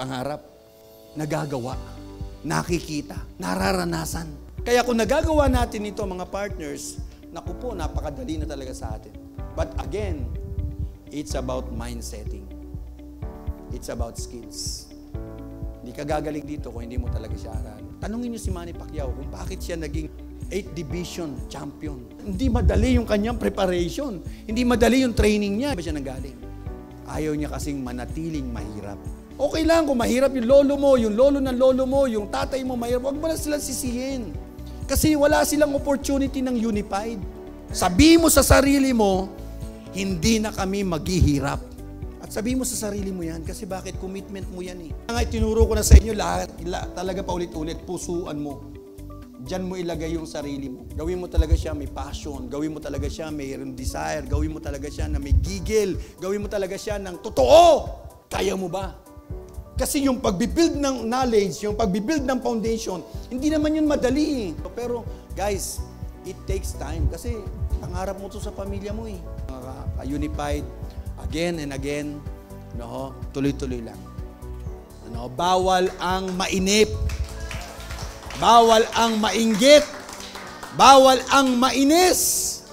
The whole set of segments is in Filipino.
pangarap, nagagawa, nakikita, nararanasan. Kaya kung nagagawa natin ito, mga partners, naku po, napakadali na talaga sa atin. But again, it's about mind setting. It's about skills. Hindi ka gagaling dito kung hindi mo talaga siya aral. Tanungin niyo si Manny Pacquiao kung bakit siya naging 8th division champion. Hindi madali yung kanyang preparation. Hindi madali yung training niya. Ba siya nanggaling? Ayaw niya kasing manatiling mahirap. Okay lang kung mahirap yung lolo mo, yung lolo ng lolo mo, yung tatay mo mahirap. Huwag mo na silang sisihin. Kasi wala silang opportunity ng unified. Sabi mo sa sarili mo, hindi na kami maghihirap. At sabi mo sa sarili mo yan, kasi bakit commitment mo yan eh. Ngayon, tinuro ko na sa inyo lahat, talaga paulit-ulit, pusuan mo. Diyan mo ilagay yung sarili mo. Gawin mo talaga siya may passion. Gawin mo talaga siya may desire. Gawin mo talaga siya na may gigil. Gawin mo talaga siya ng totoo. Kaya mo ba? Kasi yung pag-build ng knowledge, yung pag-build ng foundation, hindi naman yun madali. Pero guys, it takes time. Kasi pangarap mo to sa pamilya mo eh. Unified, again and again, no, tuloy-tuloy lang. No, bawal ang mainip. Bawal ang mainggit. Bawal ang mainis.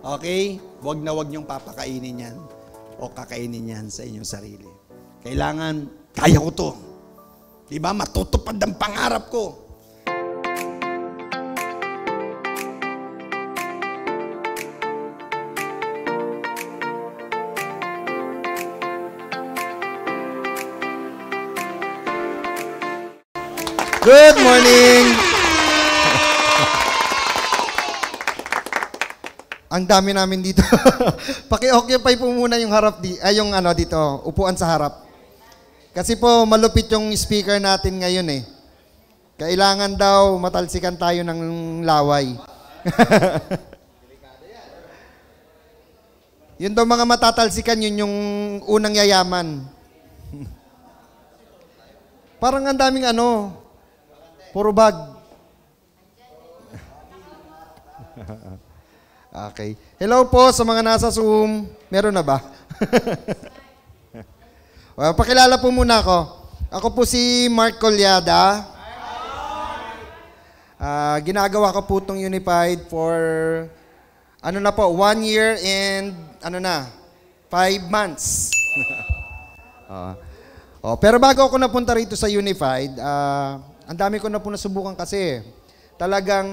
Okay? Huwag na huwag niyong papakainin yan o kakainin yan sa inyong sarili. Kailangan kaya ko to. Diba? Matutupad ang pangarap ko. Good morning! Ang dami namin dito. Paki-occupy po muna yung harap yung ano dito, upuan sa harap. Kasi po, malupit yung speaker natin ngayon eh. Kailangan daw matalsikan tayo ng laway. Yun daw mga matatalsikan, yun yung unang yayaman. Parang ang daming ano, puro bag. Okay. Hello po sa mga nasa Zoom. Meron na ba? Well, pakilala po muna ako. Ako po si Mark Collada. Ginagawa ko po itong Unified for, ano na po, 1 year and, 5 months. Pero bago ako napunta rito sa Unified, ang dami ko na po nasubukan kasi. Talagang,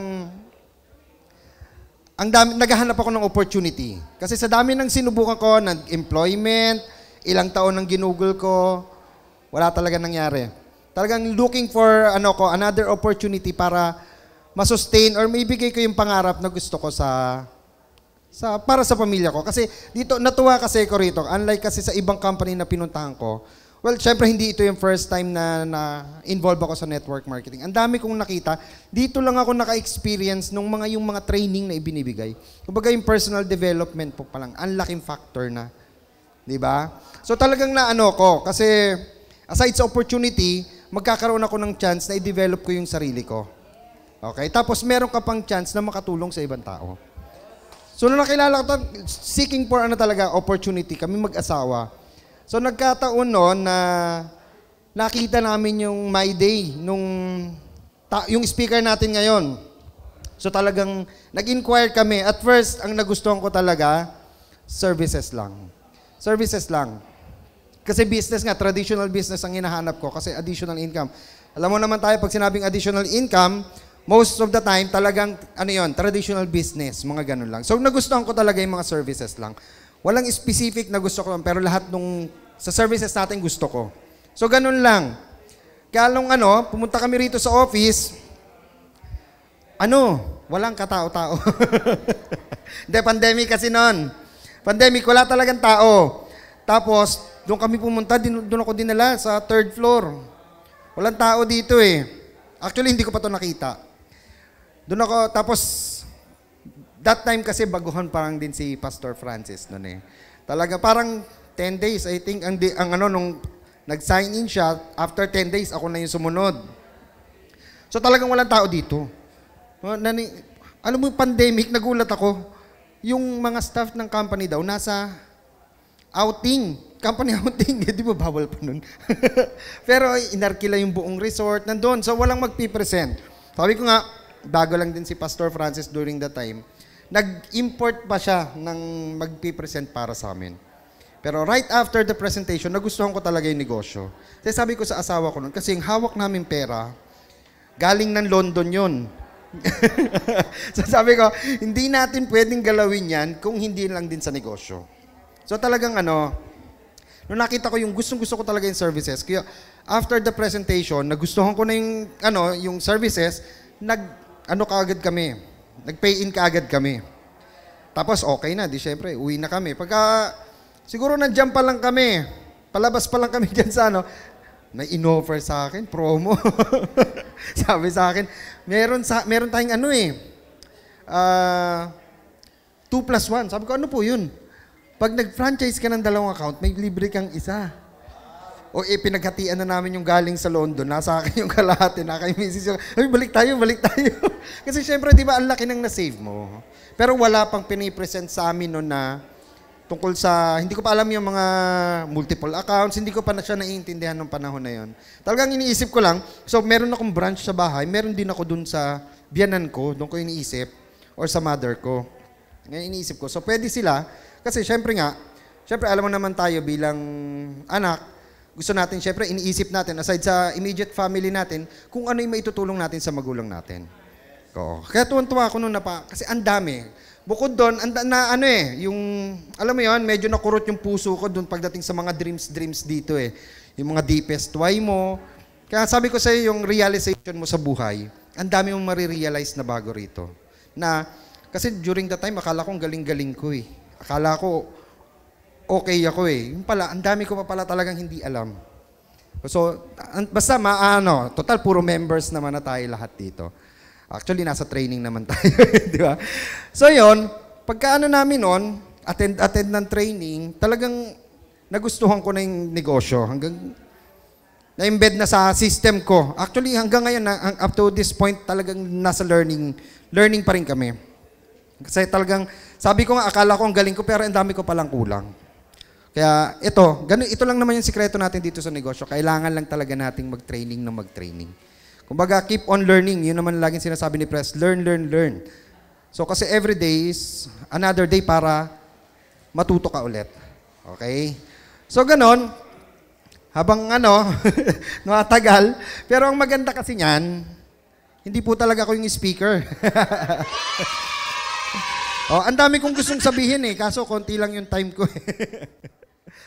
naghahanap ako ng opportunity. Kasi sa dami ng sinubukan ko, nag-employment, ilang taon nang ginugol ko, wala talaga nangyari. Talagang looking for another opportunity para ma-sustain or maibigay ko yung pangarap na gusto ko para sa pamilya ko. Kasi dito, natuwa kasi ko rito. Unlike kasi sa ibang company na pinuntahan ko, well, syempre hindi ito yung first time na involved ako sa network marketing. Ang dami kong nakita. Dito lang ako naka-experience nung yung mga training na ibinibigay. Kumbaga yung personal development po palang, ang laking factor na. Diba? So talagang ko, kasi aside sa opportunity, magkakaroon ako ng chance na i-develop ko yung sarili ko. Okay? Tapos meron ka pang chance na makatulong sa ibang tao. So nung nakilala ko, seeking for opportunity, kami mag-asawa. So nagkataon noon na nakita namin yung My Day, yung speaker natin ngayon. So talagang nag-inquire kami. At first, ang nagustuhan ko talaga, services lang. Services lang. Kasi business nga, traditional business ang hinahanap ko kasi additional income. Alam mo naman tayo, pag sinabing additional income, most of the time talagang, traditional business, mga ganun lang. So nagustuhan ko talaga yung mga services lang. Walang specific na gusto ko lang, pero lahat sa services natin gusto ko. So ganun lang. Kaya nung pumunta kami rito sa office, walang katao-tao. Hindi, pandemic kasi noon. Pandemic, wala talagang tao. Tapos, doon kami pumunta, doon ako dinala sa 3rd floor. Walang tao dito eh. Actually, hindi ko pa ito nakita. Doon ako, tapos, that time kasi baguhan parang din si Pastor Francis noon eh. Talaga, parang 10 days, I think, nung nag-sign in siya, after 10 days, ako na yung sumunod. So, talagang walang tao dito. Alam mo, pandemic, nagulat ako. Yung mga staff ng company daw, nasa outing. company accounting, di ba bawal pa nun? Pero inarkila yung buong resort, nandun. So walang magpipresent. Sabi ko nga, bago lang din si Pastor Francis during the time, nag-import pa siya ng magpipresent para sa amin. Pero right after the presentation, nagustuhan ko talaga yung negosyo. Kasi sabi ko sa asawa ko nun, kasi yung hawak namin pera, galing ng London yun. So sabi ko, hindi natin pwedeng galawin yan kung hindi lang din sa negosyo. So talagang ano, nung nakita ko yung gustong-gusto ko talaga yung services, kaya after the presentation, nagustuhan ko na yung, ano, yung services, nag-pay in kaagad kami. Tapos okay na, di syempre, uwi na kami. Pagka, siguro nandiyan pa lang kami, palabas pa lang kami dyan sa ano, may in-offer sa akin, promo. Sabi sa akin, meron tayong ano eh, 2+1. Sabi ko, ano po yun? Pag nag-franchise ka ng dalawang account, may libre kang isa. O eh, pinaghatian na namin yung galing sa London, nasa akin yung kalahati, na kay Mrs. yung, ay, balik tayo. Kasi syempre, di ba, ang laki nang nasave mo. Pero wala pang pinipresent sa amin noon na tungkol sa, hindi ko pa alam yung mga multiple accounts, hindi ko pa na siya naiintindihan nung panahon na yun. Talagang iniisip ko lang, so meron akong branch sa bahay, meron din ako dun sa biyanan ko, doon ko iniisip, or sa mother ko. Ngayon iniisip ko, so pwede sila, kasi syempre alam mo naman tayo bilang anak, gusto natin, syempre iniisip natin, aside sa immediate family natin, kung ano yung maitutulong natin sa magulang natin. So, kaya tuwan-tuwa ako noon kasi ang dami. Bukod doon, yung, alam mo yun, medyo nakurot yung puso ko doon pagdating sa mga dreams dito eh. Yung mga deepest why mo. Kaya sabi ko sa'yo, yung realization mo sa buhay, ang dami mong marirealize na bago rito. Na, kasi during that time, akala ko galing-galing ko eh. Akala ko, okay ako eh. Yung pala, ang dami ko pa pala talagang hindi alam. So, basta total puro members naman na tayo lahat dito. Actually, nasa training naman tayo, di ba? So, yun, pagkaano namin nun, attend ng training, talagang nagustuhan ko na yung negosyo. Hanggang, na-embed na sa system ko. Actually, hanggang ngayon, up to this point, talagang nasa learning pa rin kami. Kasi talagang, sabi ko nga, akala ko ang galing ko, pero ang dami ko palang kulang. Kaya, ito lang naman yung sikreto natin dito sa negosyo. Kailangan lang talaga nating mag-training na mag-training. Kumbaga, keep on learning. Yun naman laging sinasabi ni Pres, learn. So, kasi every day is another day para matuto ka ulit. Okay? So, ganon, habang natagal. Pero ang maganda kasi niyan, hindi po talaga ako yung speaker. Ang dami kong gustong sabihin eh, kaso konti lang yung time ko.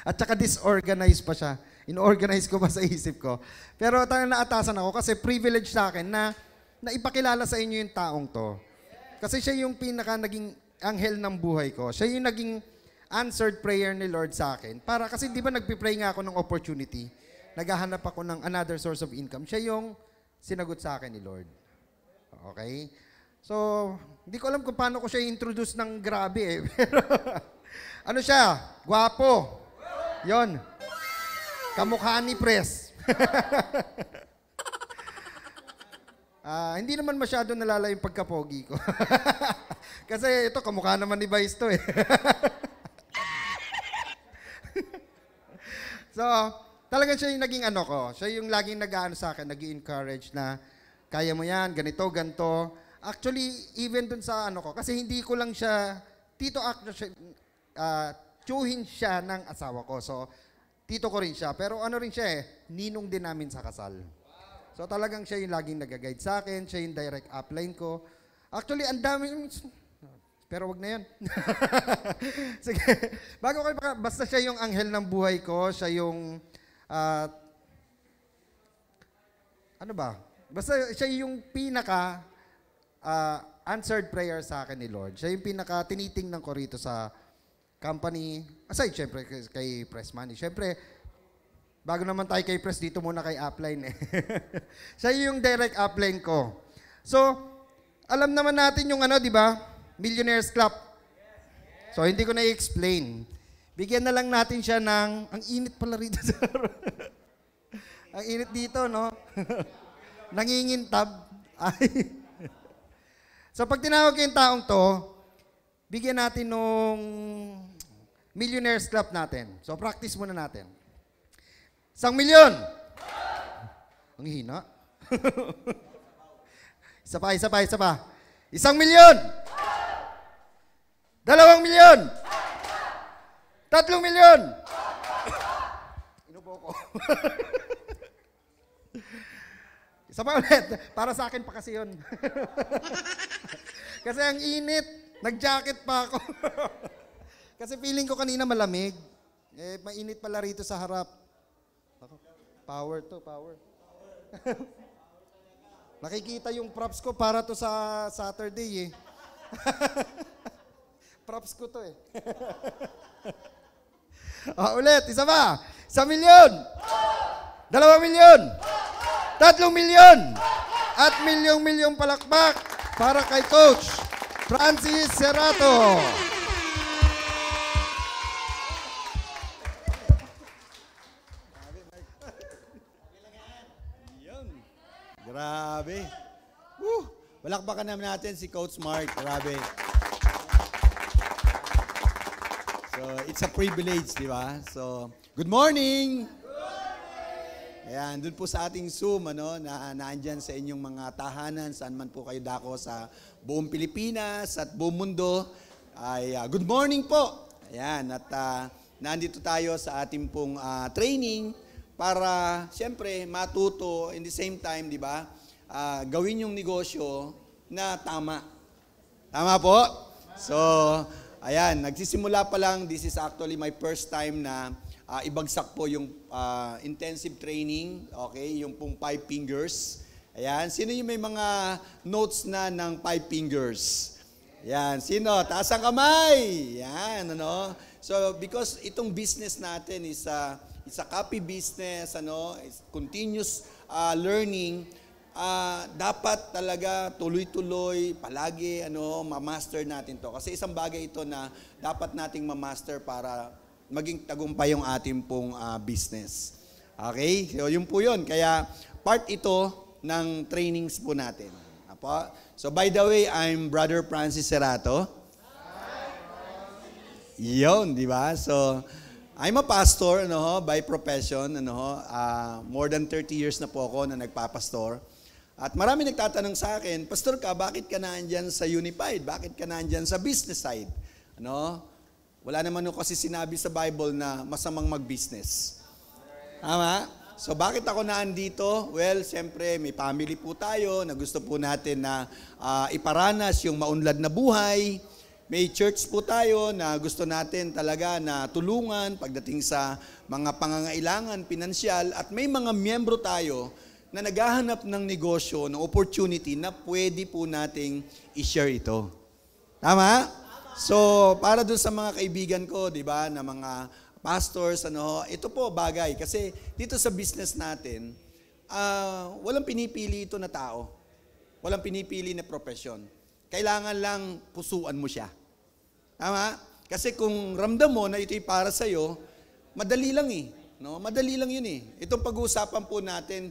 At saka disorganized pa siya. Inorganize ko pa sa isip ko. Pero naatasan ako kasi privilege sa akin na naipakilala sa inyo yung taong to. Kasi siya yung pinaka naging anghel ng buhay ko. Siya yung naging answered prayer ni Lord sa akin. Para kasi di ba nagpipray nga ako ng opportunity. Naghahanap ako ng another source of income. Siya yung sinagot sa akin ni Lord. Okay? So, hindi ko alam kung paano ko siya i-introduce ng grabe eh. Pero, ano siya? Gwapo. Yon. Kamukha ni Pres. Hindi naman masyado nalala yung pagkapogi ko. Kasi ito, kamukha naman ni Vice to eh. So, talaga siya yung naging ano ko. Siya yung laging nag-aano sa akin, nag-encourage na kaya mo yan, ganito, ganito. Actually, even dun sa ano ko, kasi hindi ko lang siya, tiyuhin siya ng asawa ko. So, tito ko rin siya. Pero ano rin siya eh, ninong din namin sa kasal. So talagang siya yung laging nag-guide sa akin. Siya yung direct upline ko. Actually, ang dami. Pero wag na yan. Sige. Bago kayo baka, basta siya yung anghel ng buhay ko. Siya yung, Basta siya yung pinaka answered prayer sa akin ni Lord. Siya yung pinaka tinitingnan ko rito sa company, aside syempre kay Press Money. Syempre, bago naman tayo kay Press, dito muna kay upline eh. Siya yung direct upline ko. So, alam naman natin yung di ba? Millionaires Club. So, hindi ko na i-explain. Bigyan na lang natin siya ng, ang init pala rito, sir. Ang init dito, no? Nangingintab. So, pag tinawag yung taong to, bigyan natin nung Millionaires Club natin. So, practice muna natin. 1,000,000! Ang hina. Isa pa, isa pa, isa pa. 1,000,000! 2,000,000! 3,000,000! Inubo ko. Isa pa ulit. Para sa akin pa kasi yun. Kasi ang init. Nag-jacket pa ako. Kasi feeling ko kanina malamig. Eh, mainit pala rito sa harap. Power to, power. Nakikita yung props ko para to sa Saturday eh. Props ko to eh. Ulit, isa ba? 1,000,000! 2,000,000! 3,000,000! At milyong-milyong palakpak para kay Coach Francis Serrato. Grabe. Woo! Palakpakan naman natin si Coach Mark. Grabe. So, it's a privilege, di ba? So, good morning! Good morning! Ayan, dun po sa ating Zoom, ano, na naandyan sa inyong mga tahanan, saan man po kayo dako sa buong Pilipinas at buong mundo. Ay, good morning po! Ayan, at nandito tayo sa ating pong training para, siyempre, matuto in the same time, di ba, gawin yung negosyo na tama. Tama po? So, ayan, nagsisimula pa lang. This is actually my first time na ibagsak po yung intensive training, okay, yung pong 5 fingers. Ayan, sino yung may mga notes na ng 5 fingers? Ayan, sino? Taas ang kamay! Ayan, ano? So, because itong business natin is it's a copy business, ano, it's continuous learning. Dapat talaga tuloy-tuloy, palagi, ano, ma-master natin to. Kasi isang bagay ito na dapat nating ma-master para maging tagumpay yung ating pong business. Okay? So, yun po yun. Kaya, part ito ng trainings po natin. Apo? So, by the way, I'm Brother Francis Serrato. Yun, di ba? So, I'm a pastor, ano ho, by profession, ano ho, more than 30 years na po ako na nagpapastor. At marami nagtatanong sa akin, Pastor ka, bakit ka naandyan sa Unified? Bakit ka naandyan sa business side? Ano? Wala naman ho kasi sinabi sa Bible na masamang mag-business. Tama? So bakit ako naandito? Well, siyempre, may family po tayo na gusto po natin na iparanas yung maunlad na buhay. May church po tayo na gusto natin talaga na tulungan pagdating sa mga pangangailangan, pinansyal. At may mga miyembro tayo na naghahanap ng negosyo, ng opportunity na pwede po nating i-share ito. Tama? So, para dun sa mga kaibigan ko, di ba, na mga pastors, ano, ito po bagay. Kasi dito sa business natin, walang pinipili ito na tao. Walang pinipili na profession. Kailangan lang pusuan mo siya. Tama? Kasi kung ramdam mo na ito'y para sa'yo, madali lang eh. No? Madali lang yun eh. Itong pag-uusapan po natin,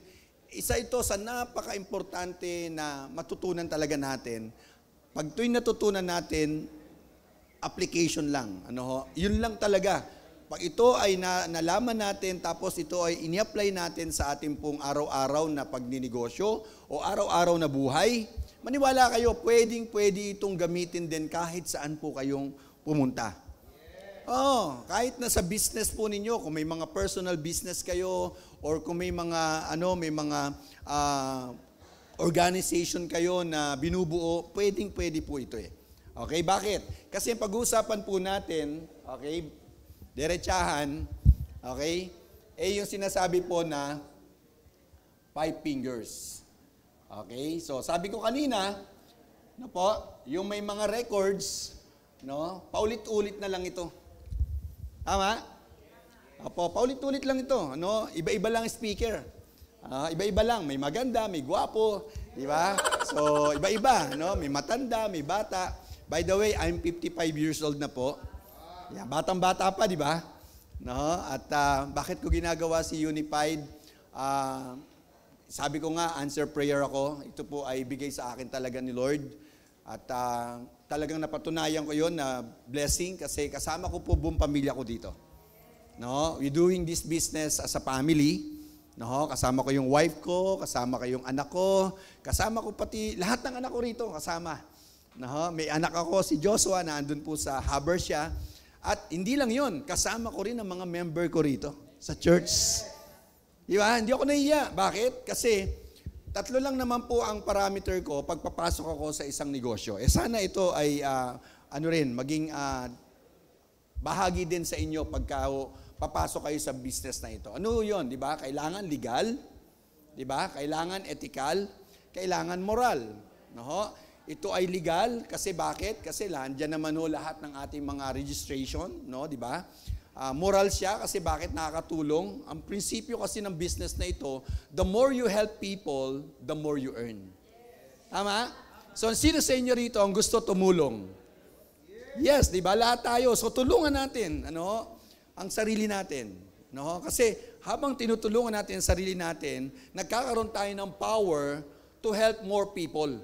isa ito sa napaka-importante na matutunan talaga natin. Pag ito'y natutunan natin, application lang. Ano ho? Yun lang talaga. Pag ito ay nalaman natin, tapos ito ay ini-apply natin sa ating pong araw-araw na pagninegosyo o araw-araw na buhay, maniwala kayo, pwedeng-pwede itong gamitin din kahit saan po kayong pumunta. Oh, kahit na sa business po ninyo, kung may mga personal business kayo or kung may mga ano, may mga organization kayo na binubuo, pwedeng-pwede po ito eh. Okay, bakit? Kasi pag-uusapan po natin, okay, derechahan, okay, eh yung sinasabi po na 5 fingers. Okay, so sabi ko kanina, no po, yung may mga records, no, paulit-ulit na lang ito. Tama? Opo, paulit-ulit lang ito, no? Iba-iba lang speaker. Iba-iba lang, may maganda, may gwapo, di ba? So, iba-iba, no? May matanda, may bata. By the way, I'm 55 years old na po. Yeah, batang-bata pa, di ba? No? At bakit ko ginagawa si Unified? Sabi ko nga, answer prayer ako. Ito po ay bigay sa akin talaga ni Lord. At talagang napatunayan ko yon na blessing kasi kasama ko po buong pamilya ko dito. No, we're doing this business as a family. No, kasama ko yung wife ko, kasama ko yung anak ko, kasama ko pati lahat ng anak ko rito kasama. No, may anak ako si Joshua na andun po sa Haber siya. At hindi lang yon, kasama ko rin ang mga member ko rito sa church. Di ba? Hindi ako nahiya. Bakit? Kasi tatlo lang naman po ang parameter ko pag papasok ako sa isang negosyo. Eh sana ito ay maging bahagi din sa inyo pagka papasok kayo sa business na ito. Ano 'yon, 'di ba? Kailangan legal, 'di ba? Kailangan ethical, kailangan moral. No? Ito ay legal kasi bakit? Kasi nandiyan naman ho lahat ng ating mga registration, no, 'di ba? Moral siya kasi bakit nakakatulong? Ang prinsipyo kasi ng business na ito, the more you help people, the more you earn. Tama? So, sino sa inyo rito ang gusto tumulong? Yes, di ba? Lahat tayo. So, tulungan natin ang sarili natin. No? Kasi habang tinutulungan natin ang sarili natin, nagkakaroon tayo ng power to help more people.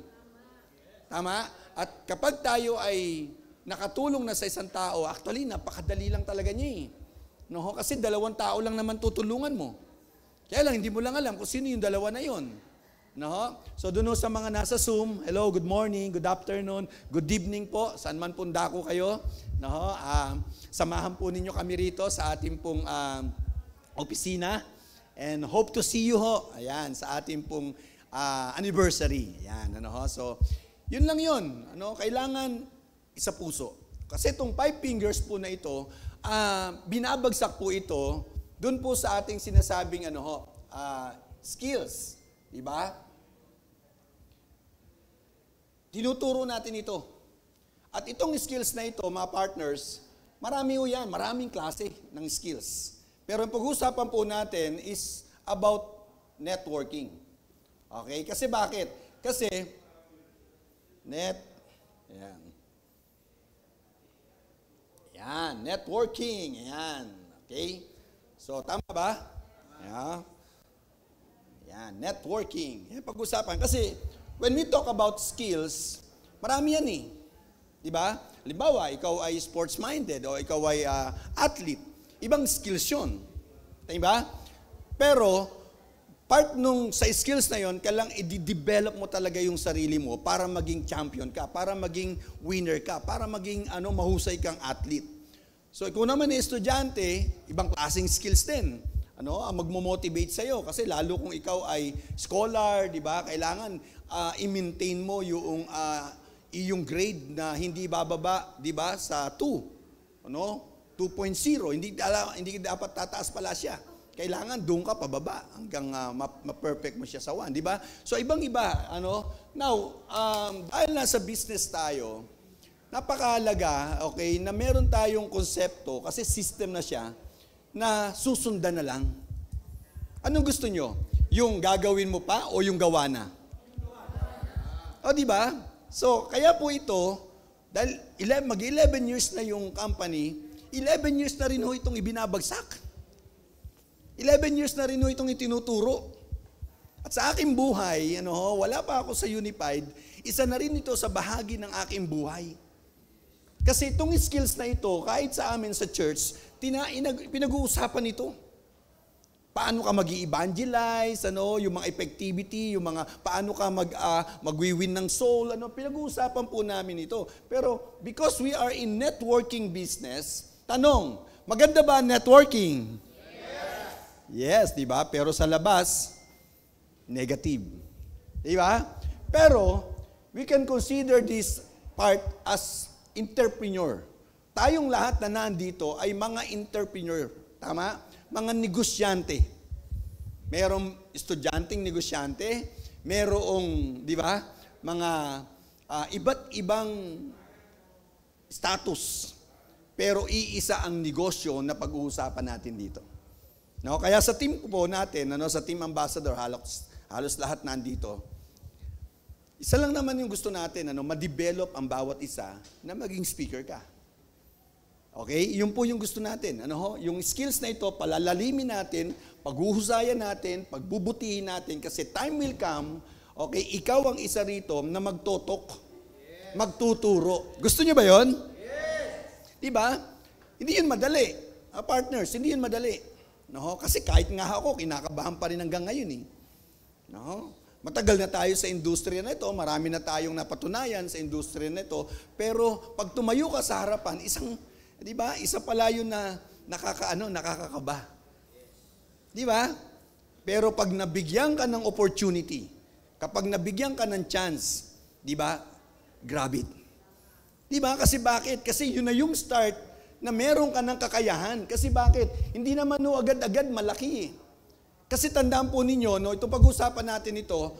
Tama? At kapag tayo ay nakatulong na sa isang tao, actually, napakadali lang talaga niya eh. No? Kasi dalawang tao lang naman tutulungan mo. Kaya lang, hindi mo lang alam kung sino yung dalawa na yun. No? So, doon sa mga nasa Zoom, hello, good morning, good afternoon, good evening po, saan man pong dako kayo. No? Samahan po ninyo kami rito sa ating pong opisina and hope to see you ho. Ayan, sa ating pong anniversary. Ayan, So, yun lang yun. Kailangan isa puso. Kasi itong 5 fingers po na ito, binabagsak po ito dun po sa ating sinasabing skills. Diba? Tinuturo natin ito. At itong skills na ito, mga partners, marami po yan, maraming klase ng skills. Pero ang pag-uusapan po natin is about networking. Okay? Kasi bakit? Kasi, networking. Ayan. Okay? So, tama ba? Ayan. Networking. Ayan, pag-usapan. Kasi, when we talk about skills, marami yan eh. Diba? Halimbawa, ikaw ay sports-minded o ikaw ay athlete. Ibang skills yun. Diba? Pero, part nung sa skills na yun, kailang i-develop mo talaga yung sarili mo para maging champion ka, para maging winner ka, para maging mahusay kang athlete. So, kung naman ay estudyante, ibang klaseng skills din. Ang magmo-motivate sa'yo. Kasi lalo kung ikaw ay scholar, di ba? Kailangan i-maintain mo yung grade na hindi bababa, di ba? Sa 2. 2.0. Hindi dapat tataas pala siya. Kailangan doon ka pababa hanggang ma-perfect mo siya sa 1, di ba? So, ibang-iba, Now, dahil nasa business tayo, napakahalaga, okay, na meron tayong konsepto, kasi system na siya, na susundan na lang. Anong gusto nyo? Yung gagawin mo pa o yung gawa na? O, di ba? So, kaya po ito, dahil mag-11 years na yung company, 11 years na rin ho itong ibinabagsak. 11 years na rin ho itong itinuturo. At sa aking buhay, wala pa ako sa Unified, isa na rin ito sa bahagi ng aking buhay. Kasi itong skills na ito, kahit sa amin sa church, pinag-uusapan ito. Paano ka mag-i-evangelize, yung mga effectivity, yung mga paano ka mag-win ng soul, pinag-uusapan po namin ito. Pero because we are in networking business, tanong, maganda ba networking? Yes, di ba? Pero sa labas, negative. Di ba? Pero, we can consider this part as entrepreneur. Tayong lahat na nandito ay mga entrepreneur. Tama? Mga negosyante. Merong estudyanteng negosyante, merong, di ba, mga iba't ibang status. Pero iisa ang negosyo na pag-uusapan natin dito. No, kaya sa team po natin, sa team ambassador, halos lahat nandito. Isa lang naman yung gusto natin, ma-develop ang bawat isa na maging speaker ka. Okay? Yun po yung gusto natin. Yung skills na ito, palalalimin natin, paghuhusayan natin, pagbubutihin natin kasi time will come, okay, ikaw ang isa rito na magtotok. magtuturo. Gusto nyo ba yun? Yes! Diba? Hindi yun madali. Partners, hindi yun madali. No? Kasi kahit nga ako, kinakabahan pa rin hanggang ngayon. Eh. No? Matagal na tayo sa industriya na ito, marami na tayong napatunayan sa industriya na ito, pero pag tumayo ka sa harapan, isa pala yun na nakakakaba. Di ba? Pero pag nabigyan ka ng opportunity, kapag nabigyan ka ng chance, di ba? Grab it. Di ba? Kasi bakit? Kasi yun na yung start na meron ka ng kakayahan. Kasi bakit? Hindi naman agad-agad malaki eh. Kasi tandaan po ninyo, no, itong pag-usapan natin ito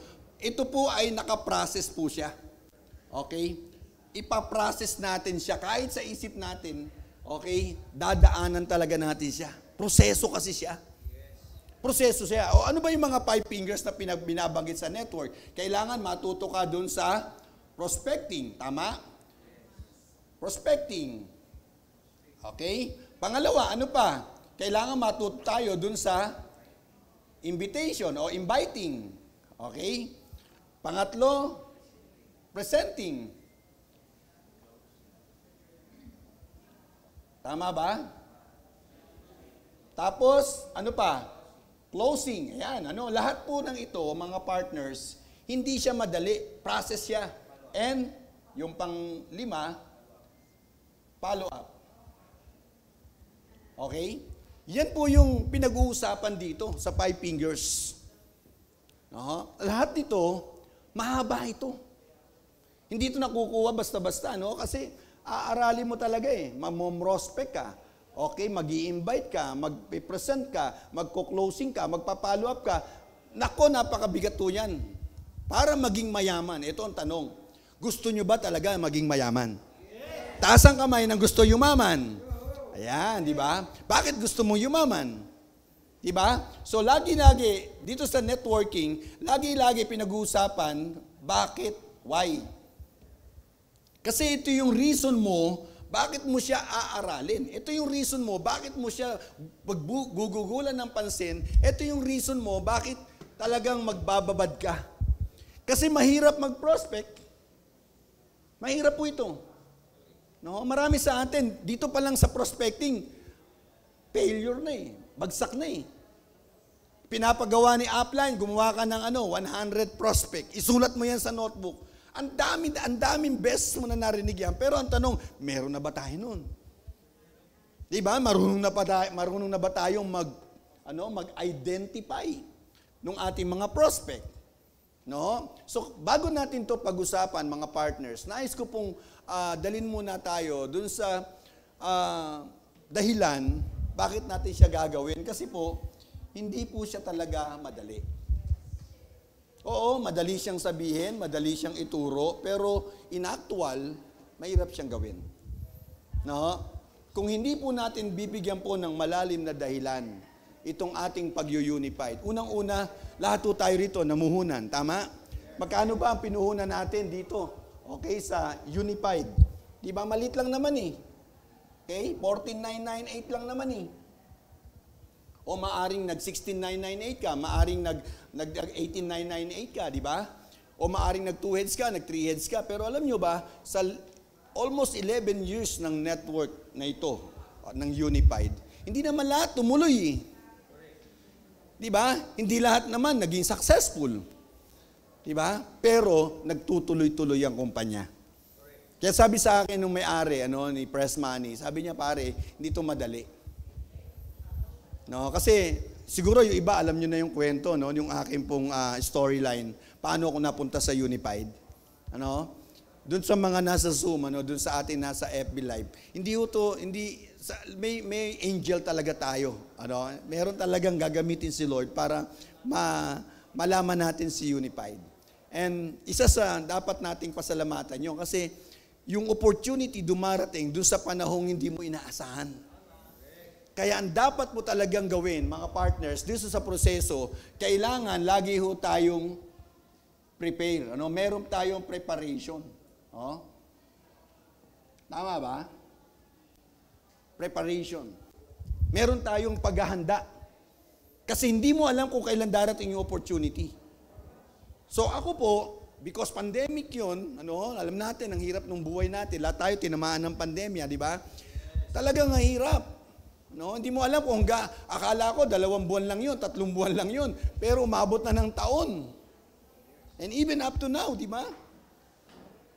po ay nakaprocess po siya. Okay? Ipaprocess natin siya kahit sa isip natin, okay? Dadaanan talaga natin siya. Proseso kasi siya. Proseso siya. O ano ba yung mga 5 fingers na binabanggit sa network? Kailangan matuto ka dun sa prospecting. Tama? Prospecting. Okay? Pangalawa, ano pa? Kailangan matuto tayo dun sa invitation o inviting. Okay? Pangatlo, presenting. Tama ba? Tapos, ano pa? Closing. Ayan, lahat po ng ito, mga partners, hindi siya madali. Process siya. And, yung pang-lima, follow-up. Okay? Yan po yung pinag-uusapan dito sa 5 fingers. No? Lahat dito, mahaba ito. Hindi ito nakukuha basta-basta, no? Kasi aarali mo talaga eh. Mamomrospect ka. Okay, mag-i-invite ka, mag-present ka, magko-closing ka, magpa-follow up ka. Nako, napakabigat to yan. Para maging mayaman, ito ang tanong. Gusto nyo ba talaga maging mayaman? Taas ang kamay ng gusto yumaman. Ayan, di ba? Bakit gusto mong yumaman? Di ba? So, lagi-lagi, dito sa networking, lagi-lagi pinag-uusapan, bakit? Why? Kasi ito yung reason mo, bakit mo siya aaralin? Ito yung reason mo, bakit mo siya gugugulan ng pansin? Ito yung reason mo, bakit talagang magbababad ka? Kasi mahirap mag-prospect. Mahirap po ito. No, marami sa atin, dito pa lang sa prospecting, failure na eh, bagsak na eh. Pinapagawa ni upline, gumawa ka ng 100 prospect. Isulat mo yan sa notebook. Ang daming best mo na narinig yan. Pero ang tanong, meron na ba tayo nun? Diba? Marunong na ba tayong mag-identify ng ating mga prospect? No? So, bago natin to pag-usapan, mga partners, nais ko pong dalin muna tayo dun sa dahilan bakit natin siya gagawin. Kasi po, hindi po siya talaga madali. Oo, madali siyang sabihin, madali siyang ituro, pero in actual, mahirap siyang gawin. No? Kung hindi po natin bibigyan po ng malalim na dahilan itong ating pag-unified. Unang-una, lahat po tayo rito namuhunan, tama? Magkano ba ang pinuhunan natin dito? Okay, sa Unified. Di ba? Malit lang naman eh. Okay? 14,998 lang naman eh. O maaring nag-16,998 ka, maaring nag-18,998 ka, di ba? O maaring nag-2 heads ka, nag-3 heads ka. Pero alam nyo ba, sa almost 11 years ng network na ito, ng Unified, hindi naman lahat tumuloy eh. Di ba? Hindi lahat naman naging successful. Diba? Pero nagtutuloy-tuloy ang kumpanya. Kaya sabi sa akin nung may-ari, ni Press Money, sabi niya, pare, hindi ito madali. No? Kasi siguro yung iba, alam nyo na yung kwento, no? Yung aking pong storyline, paano ako napunta sa Unified. Doon sa mga nasa Zoom, doon sa atin nasa FB Live, may angel talaga tayo. Meron talagang gagamitin si Lord para malaman natin si Unified. And isa sa dapat nating pasalamatan yun kasi yung opportunity dumarating dun sa panahong hindi mo inaasahan. Kaya ang dapat mo talagang gawin, mga partners, dito sa proseso, kailangan lagi ho tayong prepare. Meron tayong preparation. Oh? Tama ba? Preparation. Meron tayong paghahanda. Kasi hindi mo alam kung kailan darating yung opportunity. So ako po, Because pandemic yun, ano, alam natin, ang hirap ng buhay natin. Lahat tayo tinamaan ng pandemya, di ba? Talagang hirap. No? Hindi mo alam kung akala ko 2 buwan lang yun, 3 buwan lang yun. Pero umabot na ng taon. And even up to now, di ba?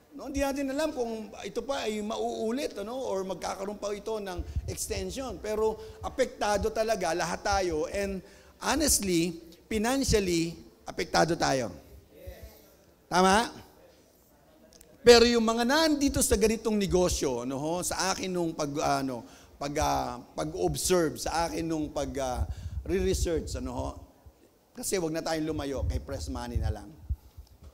No, hindi natin alam kung ito pa ay mauulit, ano, or magkakaroon pa ito ng extension. Pero apektado talaga lahat tayo, and honestly, financially, apektado tayo. Tama? Pero yung mga nandito sa ganitong negosyo, ano, ho, sa akin nung pag-observe, sa akin nung pag-research, ano, ho, kasi wag na tayong lumayo, kay press money na lang.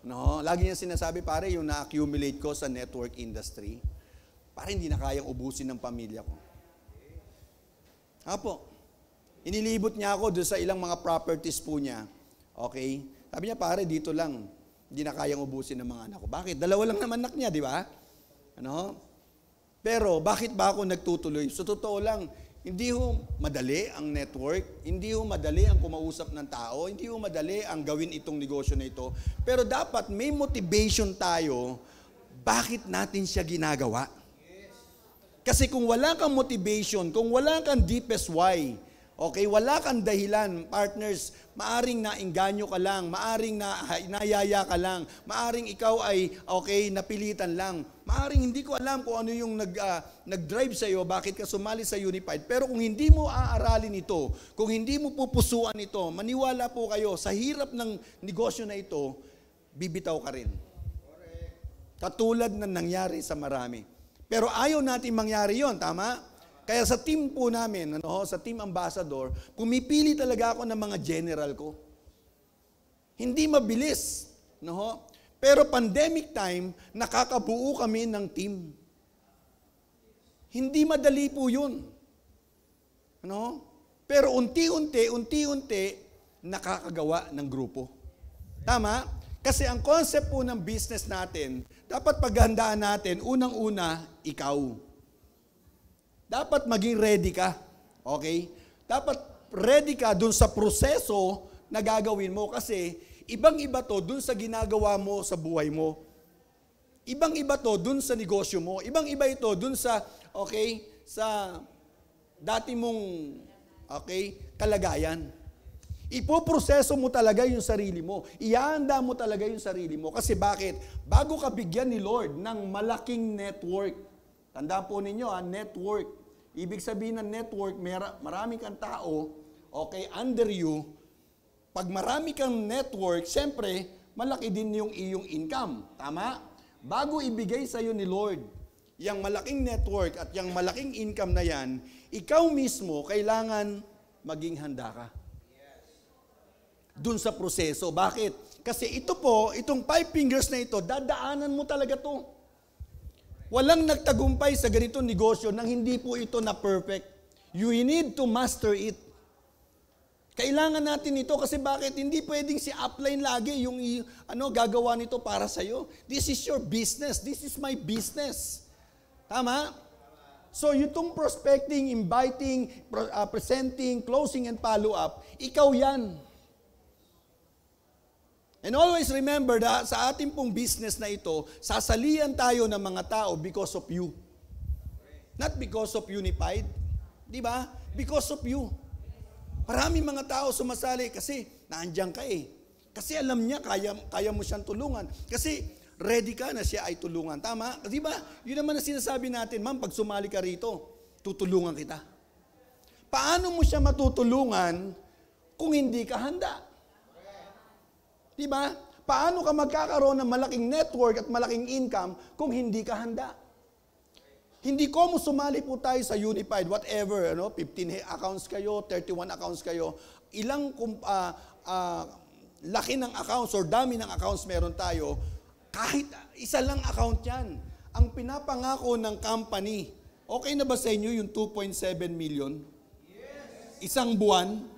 No, lagi niya sinasabi, pare, yung na-accumulate ko sa network industry, pare, hindi na kayang ubusin ng pamilya ko. Apo, inilibot niya ako doon sa ilang mga properties po niya. Okay? Sabi niya, pare, dito lang. Hindi na kayang ubusin ng mga anak ko. Bakit? 2 lang naman anak niya, di ba? Ano? Pero, bakit ba ako nagtutuloy? So, totoo lang, hindi ho madali ang network, hindi ho madali ang kumausap ng tao, hindi ho madali ang gawin itong negosyo na ito. Pero dapat may motivation tayo, bakit natin siya ginagawa? Kasi kung wala kang motivation, kung wala kang deepest why, okay, wala kang dahilan, partners, maaring nainganyo ka lang, maaring nayaya ka lang, maaring ikaw ay, okay, napilitan lang. Maaring hindi ko alam kung ano yung nag-drive sa'yo, bakit ka sumali sa Unified. Pero kung hindi mo aaralin ito, kung hindi mo pupusuan ito, maniwala po kayo, sa hirap ng negosyo na ito, bibitaw ka rin. Katulad ng nangyari sa marami. Pero ayaw natin mangyari yon, tama? Kaya sa team po namin, ano, sa team ambassador, pumipili talaga ako ng mga general ko. Hindi mabilis. Ano, pero pandemic time, nakakabuo kami ng team. Hindi madali po yun. Ano? Pero unti-unti, nakakagawa ng grupo. Tama? Kasi ang concept po ng business natin, dapat paghandaan natin, unang-una, ikaw. Dapat maging ready ka. Okay? Dapat ready ka dun sa proseso na gagawin mo kasi ibang-iba to dun sa ginagawa mo sa buhay mo. Ibang-iba to dun sa negosyo mo. Ibang-iba ito dun sa, okay, sa dati mong, okay, kalagayan. Ipoproseso mo talaga yung sarili mo. Ihanda mo talaga yung sarili mo. Kasi bakit? Bago ka bigyan ni Lord ng malaking network. Tandaan po ninyo, ha, network. Ibig sabihin ng network, maraming kang tao, okay, under you. Pag marami kang network, siyempre, malaki din yung iyong income. Tama? Bago ibigay sa'yo ni Lord, yung malaking network at yung malaking income na yan, ikaw mismo, kailangan maging handa ka. Dun sa proseso. Bakit? Kasi ito po, itong 5 fingers na ito, dadaanan mo talaga to. Walang nagtagumpay sa ganitong negosyo nang hindi po ito na perfect. You need to master it. Kailangan natin ito kasi bakit? Hindi pwedeng si upline lagi yung ano, gagawa nito para sa'yo. This is your business. This is my business. Tama? So, itong prospecting, inviting, presenting, closing, and follow-up, ikaw yan. And always remember that sa ating pong business na ito, sasalihan tayo ng mga tao because of you. Not because of Unified. Di ba? Because of you. Maraming mga tao sumasali kasi naandyan ka eh. Kasi alam niya, kaya mo siyang tulungan. Kasi ready ka na siya ay tulungan. Tama? Di ba? Yun naman ang sinasabi natin, ma'am, pag sumali ka rito, tutulungan kita. Paano mo siya matutulungan kung hindi ka handa? Di ba? Paano ka magkakaroon ng malaking network at malaking income kung hindi ka handa? Hindi ko mo sumali po tayo sa Unified, whatever, ano, 15 accounts kayo, 31 accounts kayo, ilang laki ng accounts or dami ng accounts meron tayo, kahit isa lang account yan, ang pinapangako ng company, okay na ba sa inyo yung 2.7 million? Yes. Isang buwan? Yes.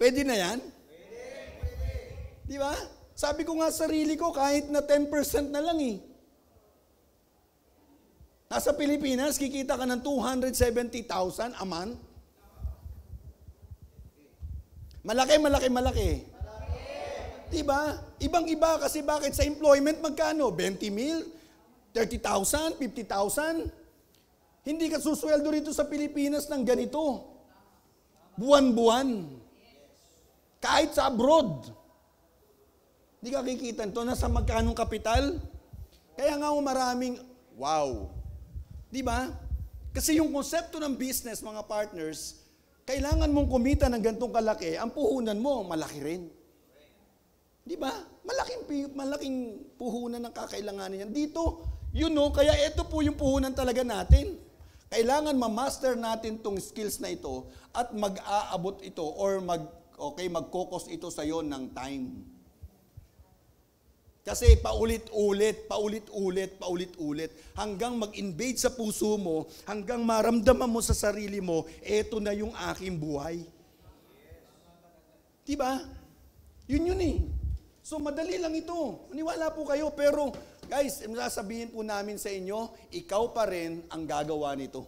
Pwede na yan? Pwede. Di ba? Sabi ko nga sarili ko, kahit na 10% na lang eh. Nasa Pilipinas, kikita ka ng 270,000 a month. Malaki. Diba? Ibang-iba kasi bakit? Sa employment magkano? 20 mil? 30,000? 50,000? Hindi ka susweldo rito sa Pilipinas ng ganito. Buwan-buwan. Kahit sa abroad. Hindi ka kikita nito. Nasa magkanong kapital? Kaya nga maraming, wow. Diba? Kasi yung konsepto ng business, mga partners, kailangan mong kumita ng gantong kalaki, ang puhunan mo, malaki rin. Di ba? Malaking puhunan ang kakailanganin yan. Dito, kaya ito po yung puhunan talaga natin. Kailangan ma-master natin tong skills na ito at mag-aabot ito or mag-focus ito sa'yo ng time. Kasi paulit-ulit, hanggang mag-invade sa puso mo, hanggang maramdaman mo sa sarili mo, eto na yung aking buhay. Diba? Yun eh. So madali lang ito. Maniwala po kayo, pero guys, sasabihin po namin sa inyo, ikaw pa rin ang gagawa nito.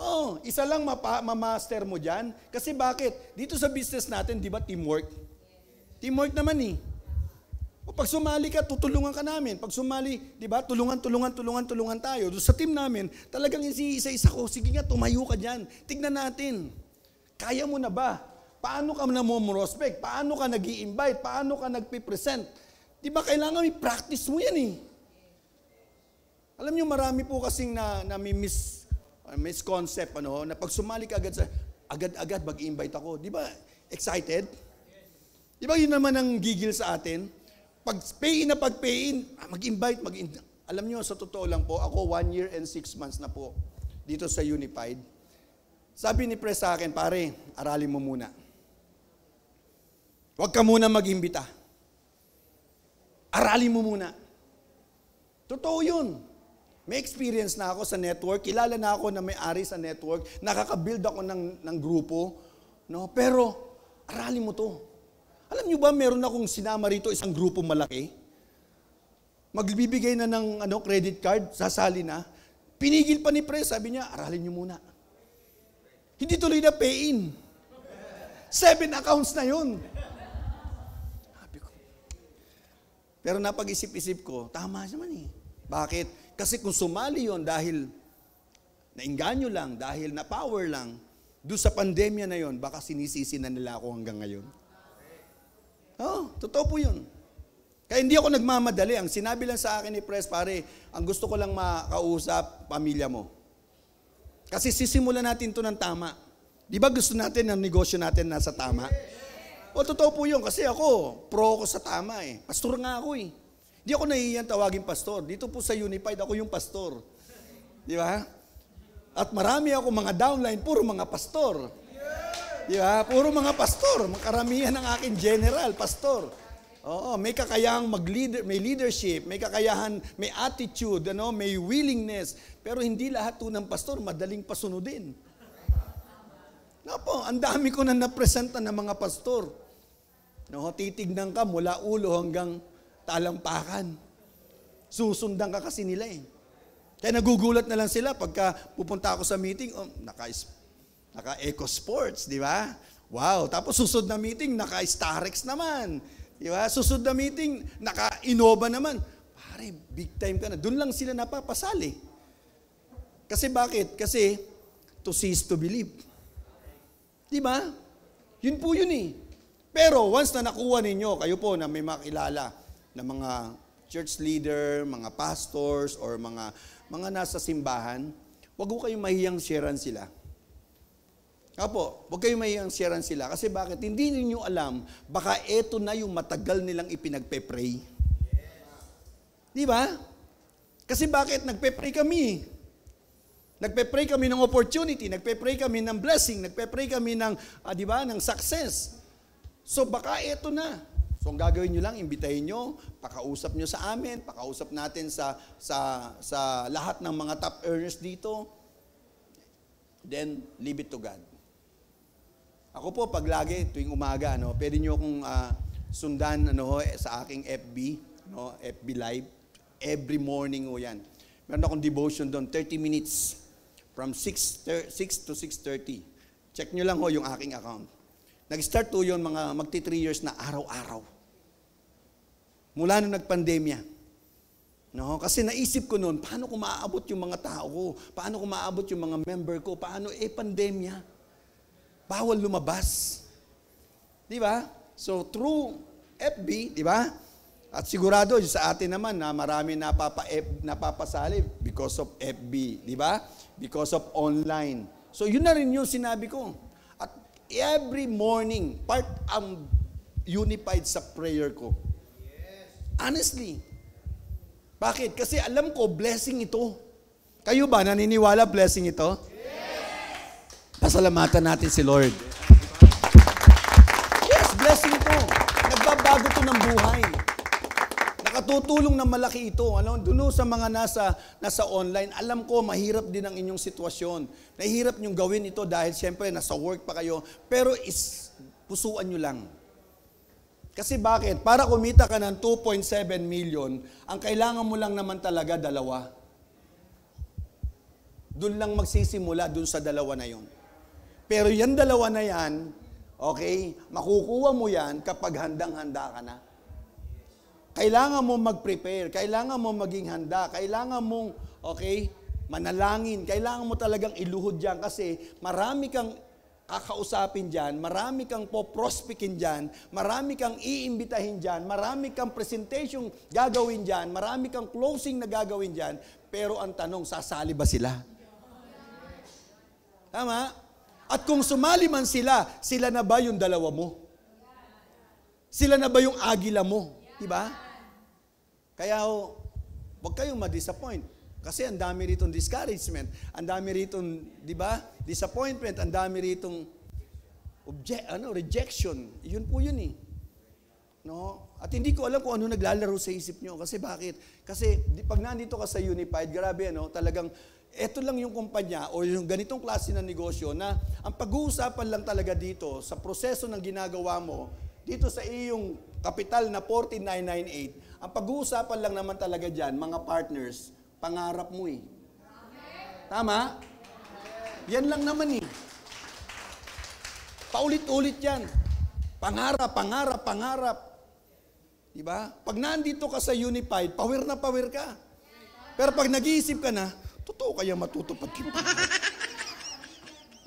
Oo, isa lang mamaster mo dyan. Kasi bakit? Dito sa business natin, di ba teamwork? Teamwork naman eh. Pag sumali ka, tutulungan ka namin. Pag sumali, di ba, tulungan tayo. Doon sa team namin, talagang isa-isa ko, sige nga, tumayo ka dyan. Tignan natin. Kaya mo na ba? Paano ka namomrospect? Paano ka nag-i-invite? Paano ka nagpipresent? Di ba, kailangan may practice mo yan eh. Alam nyo, marami po kasing misconcept, na pag sumali ka agad mag-invite ako. Di ba, excited? Di ba, yun naman ang gigil sa atin? Pag-payin, mag-invite. Alam nyo, sa totoo lang po, ako 1 year and 6 months na po dito sa Unified. Sabi ni Pres sa akin, pare, aralin mo muna. Huwag ka muna mag-imbita. Aralin mo muna. Totoo yun. May experience na ako sa network. Kilala na ako na may-ari sa network. Nakaka-build ako ng grupo. No? Pero, aralin mo to. Alam nyo ba, meron akong sinama rito isang grupo malaki? Magbibigay na ng credit card, sasali na. Pinigil pa ni Pres, sabi niya, aralin nyo muna. Hindi tuloy na pay-in. 7 accounts na yun. Pero napag-isip-isip ko, tama naman eh. Bakit? Kasi kung sumali yun dahil nainganyo lang, dahil na-power lang, doon sa pandemya na yun, baka sinisisi na nila ako hanggang ngayon. Oh, totoo po yun. Kaya hindi ako nagmamadali. Ang sinabi lang sa akin ni Pres, pare, ang gusto ko lang makausap, pamilya mo. Kasi sisimulan natin to ng tama. Di ba gusto natin ang negosyo natin nasa tama? O, totoo po yun. Kasi ako, pro ko sa tama eh. Pastor nga ako eh. Hindi ako nahihiyang tawagin pastor. Dito po sa Unified, ako yung pastor. Di ba? At marami ako mga downline, puro mga pastor. Yeah, puro mga pastor. Karamihan ng akin general, pastor. Oo, may kakayahang may leadership, may kakayahan, may attitude, may willingness. Pero hindi lahat to ng pastor, madaling pasunodin. Napo, ang dami ko na napresenta ng mga pastor. Titignan ka mula ulo hanggang talampakan. Susundan ka kasi nila eh. Kaya nagugulat na lang sila pagka pupunta ako sa meeting, naka-Eco Sports, di ba? Wow, tapos susunod na meeting, naka-Starex naman. Di ba? Susunod na meeting, naka-Innova naman. Pare, big time ka na. Doon lang sila napapasali. Kasi bakit? Kasi to cease to believe. Di ba? Yun po yun eh. Pero once na nakuha ninyo, kayo po na may makilala na mga church leader, mga pastors, or mga nasa simbahan, wag ko kayong mahiyang sharean sila. Apo, huwag kayong mahiyang sharean sila. Kasi bakit? Hindi ninyo alam, baka eto na yung matagal nilang ipinagpe-pray. Di ba? Kasi bakit? Nagpe-pray kami. Nagpe-pray kami ng opportunity, nagpe-pray kami ng blessing, nagpe-pray kami ng success. So baka eto na. So ang gagawin nyo lang, imbitahin nyo, pakausap nyo sa amin, pakausap natin sa lahat ng mga top earners dito. Then, leave it to God. Ako po, pag lagi, tuwing umaga, pwede nyo akong sundan sa aking FB, FB Live. Every morning o yan. Meron akong devotion doon, 30 minutes. From 6 to 6:30. Check nyo lang yung aking account. Nag-start to yun mga magti-3 years na araw-araw. Mula nung nagpandemya. No, kasi naisip ko noon, paano ko maaabot yung mga tao ko? Paano ko maaabot yung mga member ko? Paano pandemya? Bawal lumabas. 'Di ba? So through FB, 'di ba? At sigurado sa atin naman na marami napapasali because of FB, 'di ba? Because of online. So yun na rin yung sinabi ko. At every morning, part ang unified sa prayer ko. Honestly, bakit? Kasi alam ko, blessing ito. Kayo ba, naniniwala blessing ito? Yes! Pasalamatan natin si Lord. Yes, blessing ito. Nagbabago ito ng buhay. Nakatutulong na malaki ito. Ano, doon sa mga nasa online, alam ko, mahirap din ang inyong sitwasyon. Nahihirap niyong gawin ito dahil siyempre nasa work pa kayo. Pero pusuan niyo lang. Kasi bakit? Para kumita ka ng 2.7 million, ang kailangan mo lang naman talaga 2. Doon lang magsisimula doon sa 2 na yon. Pero yan 2 na yan, okay, makukuha mo yan kapag handang-handa ka na. Kailangan mo mag-prepare, kailangan mo maging handa, kailangan mong, okay, manalangin, kailangan mo talagang iluhod dyan kasi marami kang kakausapin dyan, marami kang po-prospectin dyan, marami kang iimbitahin dyan, marami kang presentation gagawin dyan, marami kang closing na gagawin dyan, pero ang tanong, sasali ba sila? Tama? At kung sumali man sila, sila na ba yung 2 mo? Sila na ba yung agila mo? Diba? Kaya huwag kayong ma-disappoint. Kasi ang dami ritong discouragement, ang dami ritong, 'di ba? Disappointment, ang dami ritong rejection. 'Yun po 'yun eh. No? At hindi ko alam kung ano naglalaro sa isip niyo kasi bakit? Kasi pag nandito ka sa Unified, grabe ano, talagang eto lang yung kumpanya o yung ganitong klase ng negosyo na ang pag-uusapan lang talaga dito sa proseso ng ginagawa mo dito sa iyong kapital na 4998. Ang pag-uusapan lang naman talaga diyan, mga partners. Pangarap mo eh. Tama? Yan lang naman eh. Paulit-ulit yan. Pangarap, pangarap, pangarap. Diba? Pag nandito ka sa Unified, pawir na pawir ka. Pero pag nag-iisip ka na, totoo kaya matutupad yung pangarap?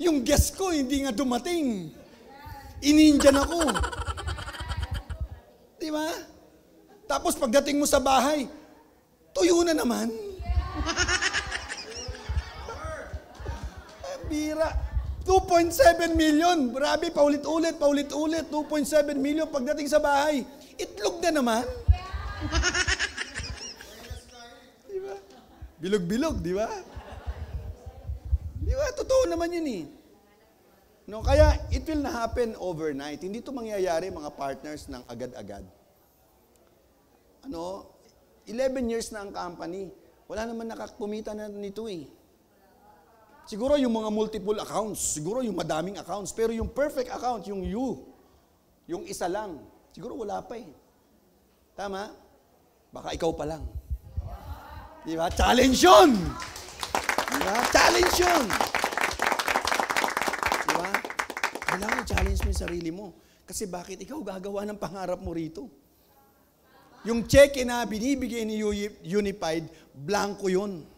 Yung guest ko hindi nga dumating. Inindian ako. Diba? Tapos pagdating mo sa bahay, tuyo na naman. Bira. 2.7 million. Grabe, paulit-ulit, paulit-ulit. 2.7 million pagdating sa bahay. Itlog na naman. Diba? Bilog-bilog, di ba? Di ba? Totoo naman yun eh. No, kaya it will not happen overnight. Hindi ito mangyayari mga partners ng agad-agad. Ano? 11 years na ang company. Wala naman nakakumita na nito eh. Siguro yung mga multiple accounts, siguro yung madaming accounts, pero yung perfect account, yung isa lang, siguro wala pa eh. Tama? Baka ikaw pa lang. Di ba? Challenge yun! Di ba? Challenge yun! Di ba? Kailangan challenge mo yung sarili mo. Kasi bakit ikaw gagawa ng pangarap mo rito? Yung check na binibigay ni Unified, blanco yun.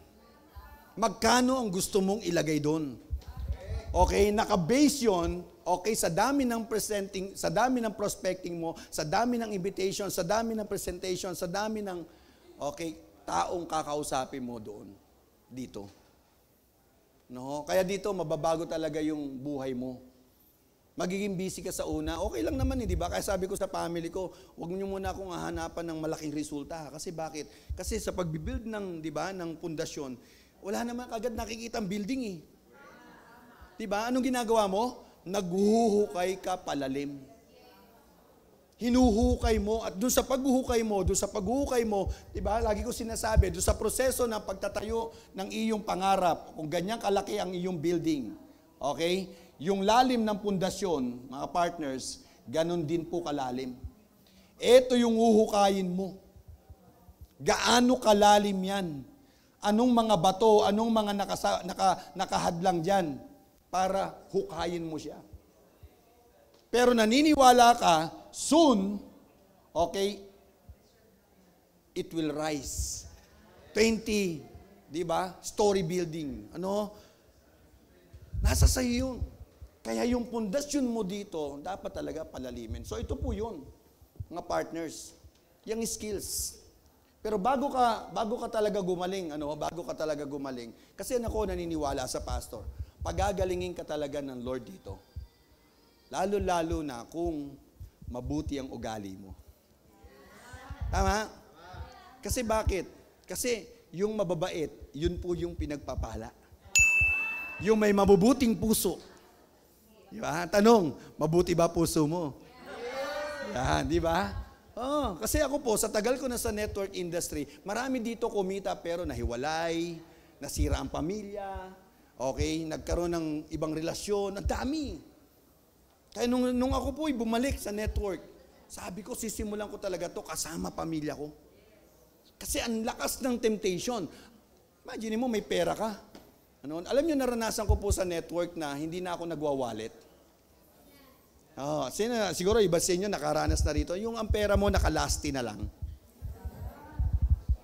Magkano ang gusto mong ilagay doon? Okay, naka-base yun, okay, sa dami ng presenting, sa dami ng prospecting mo, sa dami ng invitation, sa dami ng presentation, sa dami ng, okay, taong kakausapin mo doon, dito. No? Kaya dito, mababago talaga yung buhay mo. Magiging busy ka sa una, okay lang naman eh, di ba? Kaya sabi ko sa family ko, huwag niyo muna akong hahanapan ng malaking resulta. Kasi bakit? Kasi sa pagbibuild ng, di ba, ng pundasyon, wala naman agad nakikita ang building eh. Di ba? Anong ginagawa mo? Naghuhukay ka palalim. Hinuhukay mo at doon sa paghuhukay mo, di ba? Lagi ko sinasabi, doon sa proseso ng pagtatayo ng iyong pangarap, kung ganyang kalaki ang iyong building, okay? Yung lalim ng pundasyon, mga partners, ganun din po kalalim. Ito yung uhukayin mo. Gaano kalalim yan? Anong mga bato, anong mga nakahadlang dyan para hukayin mo siya? pero naniniwala ka, soon, okay, it will rise. 20, di ba? Story building. Ano? Nasa sa'yo yun. Kaya yung pundasyon mo dito, dapat talaga palalimin. So ito po yun, mga partners. Yung skills. Pero bago ka talaga gumaling, ano, bago ka talaga gumaling, kasi ako naniniwala sa pastor, pagagalingin ka talaga ng Lord dito. Lalo-lalo na kung mabuti ang ugali mo. Tama? Kasi bakit? Kasi yung mababait, yun po yung pinagpapala. Yung may mabubuting puso. Diba? Tanong, mabuti ba puso mo? Yan, di ba? Oh, kasi ako po, sa tagal ko na sa network industry, marami dito kumita pero nahiwalay, nasira ang pamilya, okay, nagkaroon ng ibang relasyon, ang dami. Kaya nung ako po bumalik sa network, sabi ko, sisimulan ko talaga to kasama pamilya ko. Kasi ang lakas ng temptation. Imagine mo, may pera ka. Ano? Alam nyo, naranasan ko po sa network na hindi na ako nagwa-wallet. Oh, siguro iba sa inyo nakaranas na rito. Yung ang pera mo nakalasti na lang.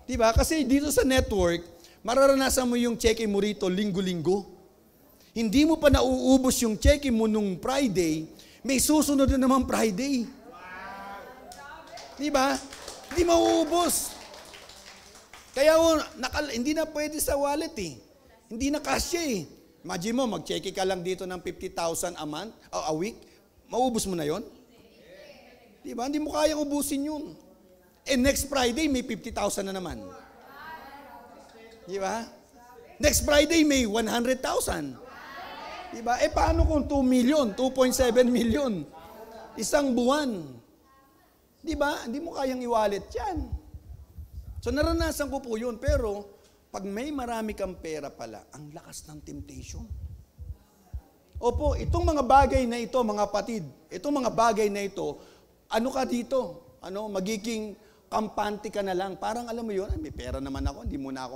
Diba? Kasi dito sa network, mararanasan mo yung check-in mo rito linggo-linggo. Hindi mo pa nauubos yung check-in mo nung Friday, may susunod na naman Friday. Diba? Hindi mauubos. Kaya hindi na pwede sa wallet eh. Hindi na cash eh. Imagine mo, mag-check-in ka lang dito ng 50,000 a month, o a week, maubos mo na yon? Diba? Hindi mo kaya ubusin yun. And next Friday, may 50,000 na naman. Diba? Next Friday, may 100,000. Diba? Eh, paano kung 2 million, 2.7 million? Isang buwan. Diba? Hindi mo kayang i-wallet yan. So, naranasan ko po yun. Pero, pag may marami kang pera pala, ang lakas ng temptation. Opo, itong mga bagay na ito, mga patid, itong mga bagay na ito, ano ka dito? Ano, magiging kampante ka na lang. Parang alam mo yun, may pera naman ako, hindi muna ako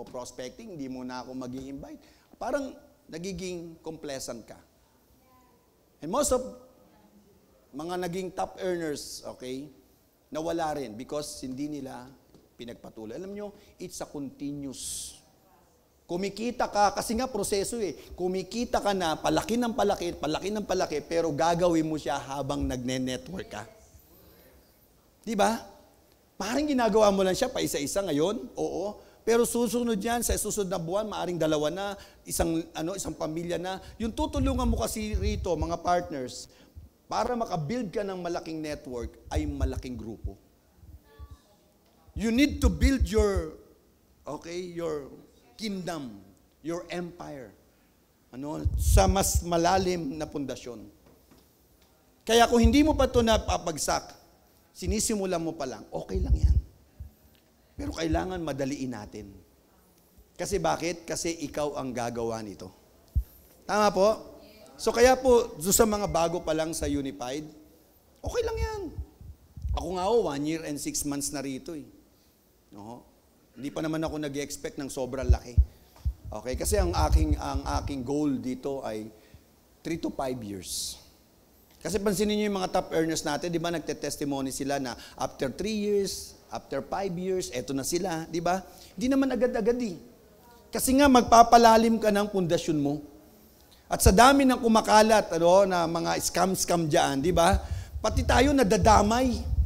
mag-prospecting, hindi muna ako mag-i-invite. Parang nagiging complacent ka. And most of mga naging top earners, okay, nawala rin because hindi nila pinagpatuloy. Alam nyo, it's a continuous. Kumikita ka, kasi nga proseso eh. Kumikita ka na, palaki ng palaki, palaki ng palaki, pero gagawin mo siya habang nagne-network ka. Diba? Parang ginagawa mo lang siya pa isa-isa ngayon, oo. Pero susunod yan, sa susunod na buwan, maaring dalawa na, isang pamilya na. Yung tutulungan mo kasi rito, mga partners, para makabuild ka ng malaking network, ay malaking grupo. You need to build your kingdom, your empire, ano, sa mas malalim na pundasyon. Kaya kung hindi mo pa ito napapagsak, sinisimulan mo pa lang, okay lang yan. Pero kailangan madaliin natin. Kasi bakit? Kasi ikaw ang gagawa nito. Tama po? So kaya po, sa mga bago pa lang sa Unified, okay lang yan. Ako nga o, 1 year and 6 months na rito eh. Oo. Hindi pa naman ako nag-expect ng sobrang laki. Okay, kasi ang aking goal dito ay 3 to 5 years. Kasi pansinin niyo yung mga top earners natin, 'di ba, nagte-testimony sila na after 3 years, after 5 years, eto na sila, 'di ba? Hindi naman agad-agad eh. Kasi nga magpapalalim ka ng pundasyon mo. At sa dami ng kumakalat, ano, na mga scam diyan, 'di ba? Pati tayo nadadamay.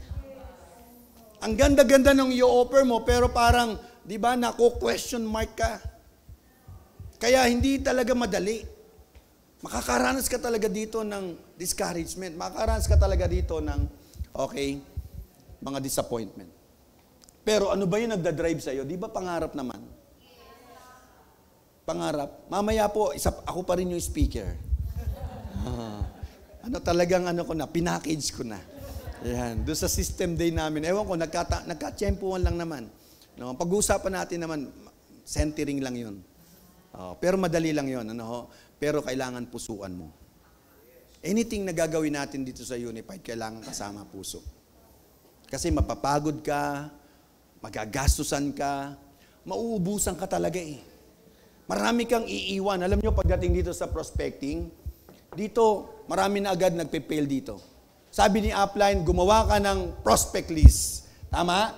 Ang ganda-ganda ng i-offer mo, pero parang, di ba, naku-question mark ka. Kaya hindi talaga madali. Makakaranas ka talaga dito ng discouragement. Makakaranas ka talaga dito ng, okay, mga disappointment. Pero ano ba yung nagdadrive sa'yo? Di ba pangarap naman? Pangarap. Mamaya po, ako pa rin yung speaker. Ano talagang ano ko na, pinackage ko na. Ayan, doon sa system day namin. Ewan ko, nagka-tiyempuan lang naman. No, pag-uusapan natin naman, centering lang yun. Oh, pero madali lang yun. Ano ho? Pero kailangan pusuan mo. Anything na gagawin natin dito sa Unified, kailangan kasama puso. Kasi mapapagod ka, magagastusan ka, mauubusan ka talaga eh. Marami kang iiwan. Alam nyo, pagdating dito sa prospecting, dito, marami na agad nagpe-fail dito. Sabi ni upline, gumawa ka ng prospect list. Tama?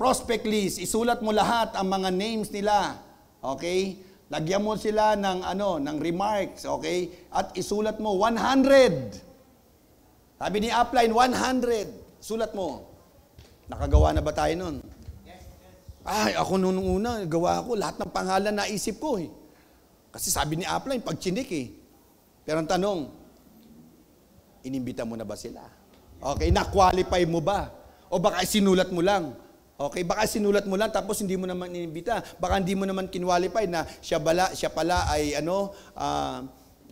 Prospect list, isulat mo lahat ang mga names nila. Okay? Lagyan mo sila ng ano, ng remarks, okay? At isulat mo 100. Sabi ni upline, 100. Sulat mo. Nakagawa na ba tayo nun? Ay, ako noon una, gawa ako. Lahat ng pangalan naisip ko eh. Kasi sabi ni upline, pag chinik eh. Pero ang tanong, inimbita mo na ba sila? Okay, na-qualify mo ba? O baka sinulat mo lang? Okay, baka sinulat mo lang tapos hindi mo naman inimbita. Baka hindi mo naman kinwalify na siya pala ay ano,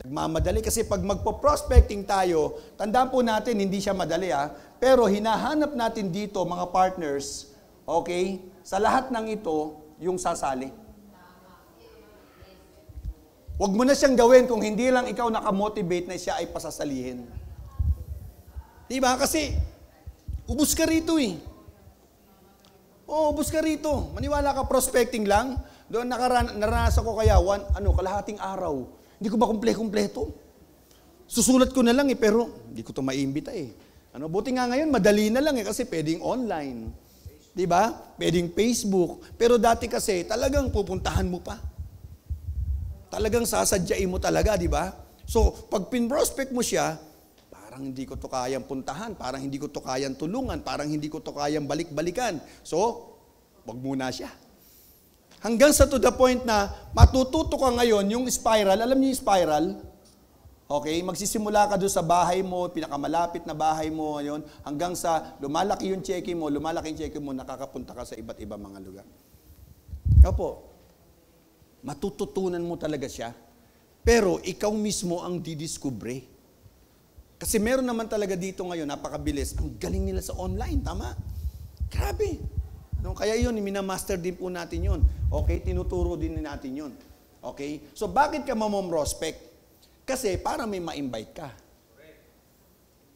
nagmamadali. Kasi pag magpo-prospecting tayo, tandaan po natin, hindi siya madali ah. Pero hinahanap natin dito mga partners, okay, sa lahat ng ito, yung sasali. Huwag mo na siyang gawin kung hindi lang ikaw nakamotivate na siya ay pasasalihin. Diba? Kasi, ubus ka rito eh. Oo, ubus ka rito. Maniwala ka, prospecting lang. Doon naranasan ko kaya, kalahating araw. Hindi ko ba kumpleto? Susulat ko na lang eh, pero hindi ko ito maimbita eh. Buti nga ngayon, madali na lang eh, kasi pwedeng online. Diba? Pwedeng Facebook. Pero dati kasi, talagang pupuntahan mo pa. Talagang sasadyain mo talaga, diba? So, pag pin-prospect mo siya, parang hindi ko to kayang puntahan, parang hindi ko to kayang tulungan, parang hindi ko to kayang balik-balikan. So, wag muna siya. Hanggang sa to the point na matututo ka ngayon yung spiral. Alam niyo yung spiral? Okay, magsisimula ka doon sa bahay mo, pinakamalapit na bahay mo, yun, hanggang sa lumalaki yung cheque mo, nakakapunta ka sa iba't ibang mga lugar. Opo, matututunan mo talaga siya, pero ikaw mismo ang didiskubre. Kasi meron naman talaga dito ngayon, napakabilis, ang galing nila sa online, tama? Grabe! No, kaya yun, minamaster din po natin yun. Okay, tinuturo din natin yun. Okay, so bakit ka mamomrospect? Kasi para may ma-invite ka.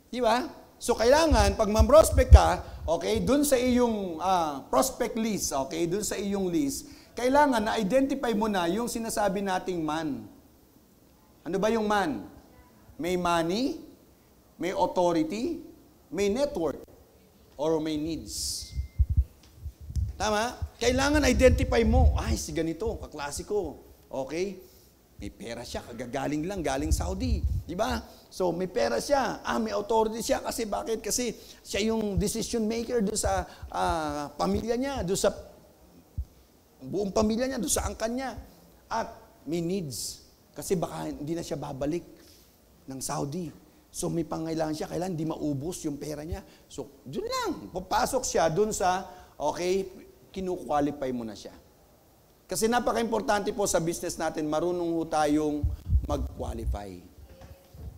Di ba? So kailangan, pag ma-prospect ka, okay, dun sa iyong prospect list, okay, dun sa iyong list, kailangan na-identify mo na yung sinasabi nating man. Ano ba yung man? May money, may authority, may network, or may needs. Tama? Kailangan identify mo, ay, si ganito, kaklasiko, okay? May pera siya, kagagaling lang, galing Saudi. Diba? So, may pera siya. May authority siya. Kasi bakit? Kasi siya yung decision maker doon sa pamilya niya, doon sa buong pamilya niya, doon sa angkan niya. At may needs. Kasi baka hindi na siya babalik ng Saudi. So, may pangailangan siya. Kailangan hindi maubos yung pera niya. So, doon lang. Papasok siya doon sa, okay, kinukwalify mo na siya. Kasi napaka-importante po sa business natin, marunong ho tayong mag-qualify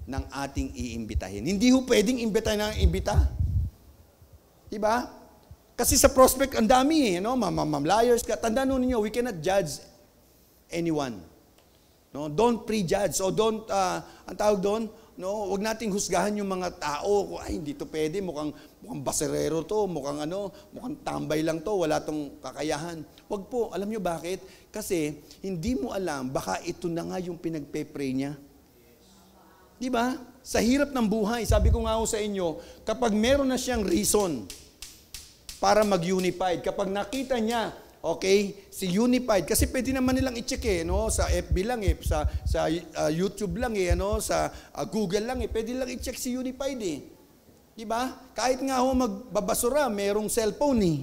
ng ating iimbitahin. Hindi ho pwedeng imbitahin ng imbita. Diba? Kasi sa prospect, ang dami eh, no? Mamamlayers ka. Tandaan ho ninyo, we cannot judge anyone. No? Don't prejudge. So don't, ang tawag doon, no? Huwag nating husgahan yung mga tao. Ay, hindi to pwede. Mukhang baserero to. Mukhang tambay lang to. Wala tong kakayahan. Wag po. Alam nyo bakit? Kasi hindi mo alam, baka ito na nga yung pinagpe-pray niya. Diba? Sa hirap ng buhay, sabi ko nga ho sa inyo, kapag meron na siyang reason para mag-unified, kapag nakita niya, okay, si Unified, kasi pwede naman nilang i-check eh, no? Sa FB lang eh, sa YouTube lang eh, ano? Sa Google lang eh, pwede lang i-check si Unified eh. Diba? Kahit nga ho magbabasura, merong cellphone eh.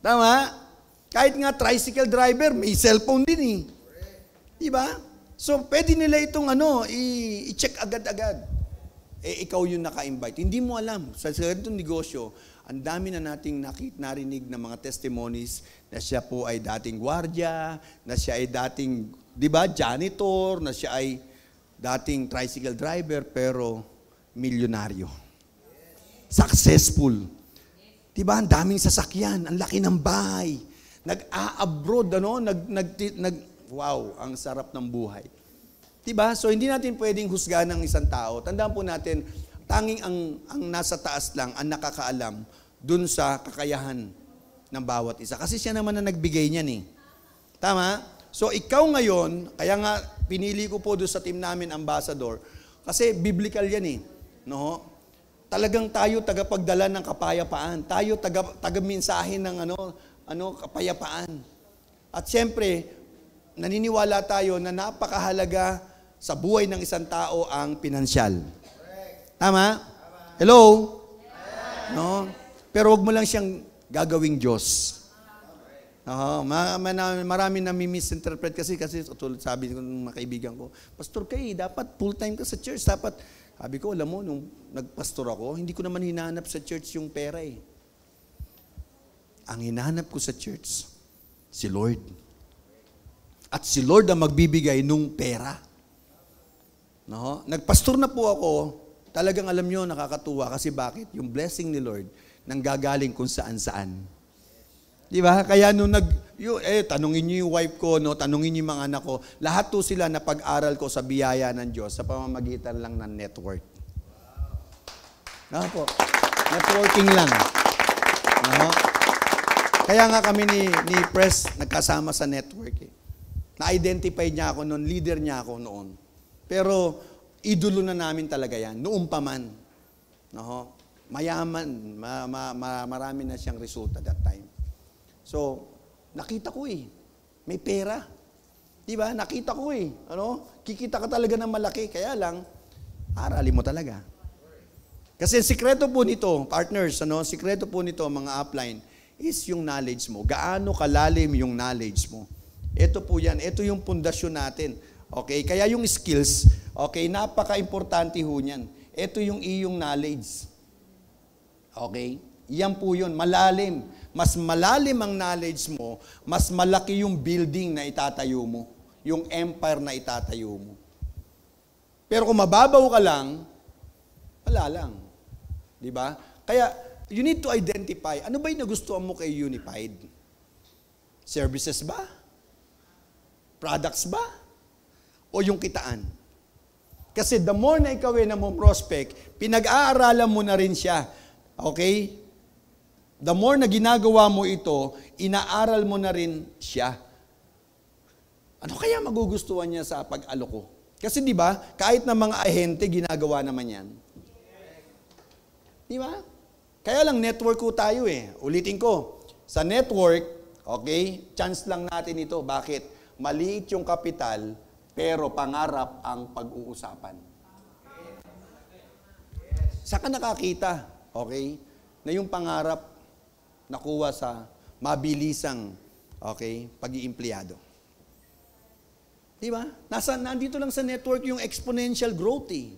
Tama? Kahit nga tricycle driver, may cellphone din eh. Diba? So, pwede nila itong i-check agad-agad. Eh, ikaw yung naka-invite. Hindi mo alam. Sa ganitong negosyo, ang dami na nating narinig ng mga testimonies na siya po ay dating guardia, na siya ay dating, diba, janitor, na siya ay dating tricycle driver, pero milyonaryo. Successful. Diba, ang daming sasakyan, ang laki ng bahay. Nag-a-abroad, wow, ang sarap ng buhay. Diba? So, hindi natin pwedeng husgahan ng isang tao. Tandaan po natin, tanging ang nasa taas lang, ang nakakaalam dun sa kakayahan ng bawat isa. Kasi siya naman na nagbigay niyan eh. Tama? So, ikaw ngayon, kaya nga, pinili ko po doon sa team namin, ambassador, Kasi biblical yan eh. No? Talagang tayo tagapagdala ng kapayapaan. Tayo tagaminsahin ng kapayapaan. At siyempre, naniniwala tayo na napakahalaga sa buhay ng isang tao ang pinansyal. Tama? Hello? No? Pero wag mo lang siyang gagawing Diyos. Oo, marami nami-misinterpret kasi tulad sabi ko ng mga kaibigan ko, Pastor Kay, dapat full-time ka sa church. Dapat, sabi ko, alam mo, nung nagpastor ako, hindi ko naman hinahanap sa church yung pera eh. Ang hinahanap ko sa church, si Lord. At si Lord ang magbibigay nung pera. No? Nagpastor na po ako, talagang alam nyo, nakakatuwa kasi bakit? Yung blessing ni Lord nanggagaling kung saan-saan. Di ba? Kaya nung tanungin niyo yung wife ko, no? Tanungin niyo yung mga anak ko, lahat to sila na pag-aral ko sa biyaya ng Diyos sa pamamagitan lang ng network. Wow. No, po. Networking lang. No? Kaya nga kami ni Pres nagkasama sa network. Eh. Na-identify niya ako noon, leader niya ako noon. Pero idolo na namin talaga yan, noon pa man. No? Mayaman, marami na siyang resulta that time. So, nakita ko eh. May pera. Di ba? Nakita ko eh. Ano? Kikita ka talaga ng malaki. Kaya lang, aralin mo talaga. Kasi ang sikreto po nito, partners, ano? Sikreto po nito, mga upline, is yung knowledge mo. Gaano kalalim yung knowledge mo. Ito po yan. Ito yung pundasyon natin. Okay? Kaya yung skills, okay, napaka-importante ho niyan. Ito yung iyong knowledge. Okay? Yan po yun. Malalim. Mas malalim ang knowledge mo, mas malaki yung building na itatayo mo, yung empire na itatayo mo. Pero kung mababaw ka lang, wala lang. Di ba? Kaya, you need to identify, ano ba yung nagustuhan mo kay Unified? Services ba? Products ba? O yung kitaan? Kasi the more na ikaw ay namoprospect, pinag-aaralan mo na rin siya. Okay? The more na ginagawa mo ito, inaaral mo na rin siya. Ano kaya magugustuhan niya sa pag-alok ko? Kasi di ba, kahit na mga ahente, ginagawa naman yan. Di ba? Kaya lang network ko tayo eh. Ulitin ko, sa network, okay, chance lang natin ito. Bakit? Maliit yung kapital, pero pangarap ang pag-uusapan. Saka nakakita, okay, na yung pangarap, nakuha sa mabilisang okay, pag-iimpleyado. Di ba? Nandito lang sa network yung exponential growth eh.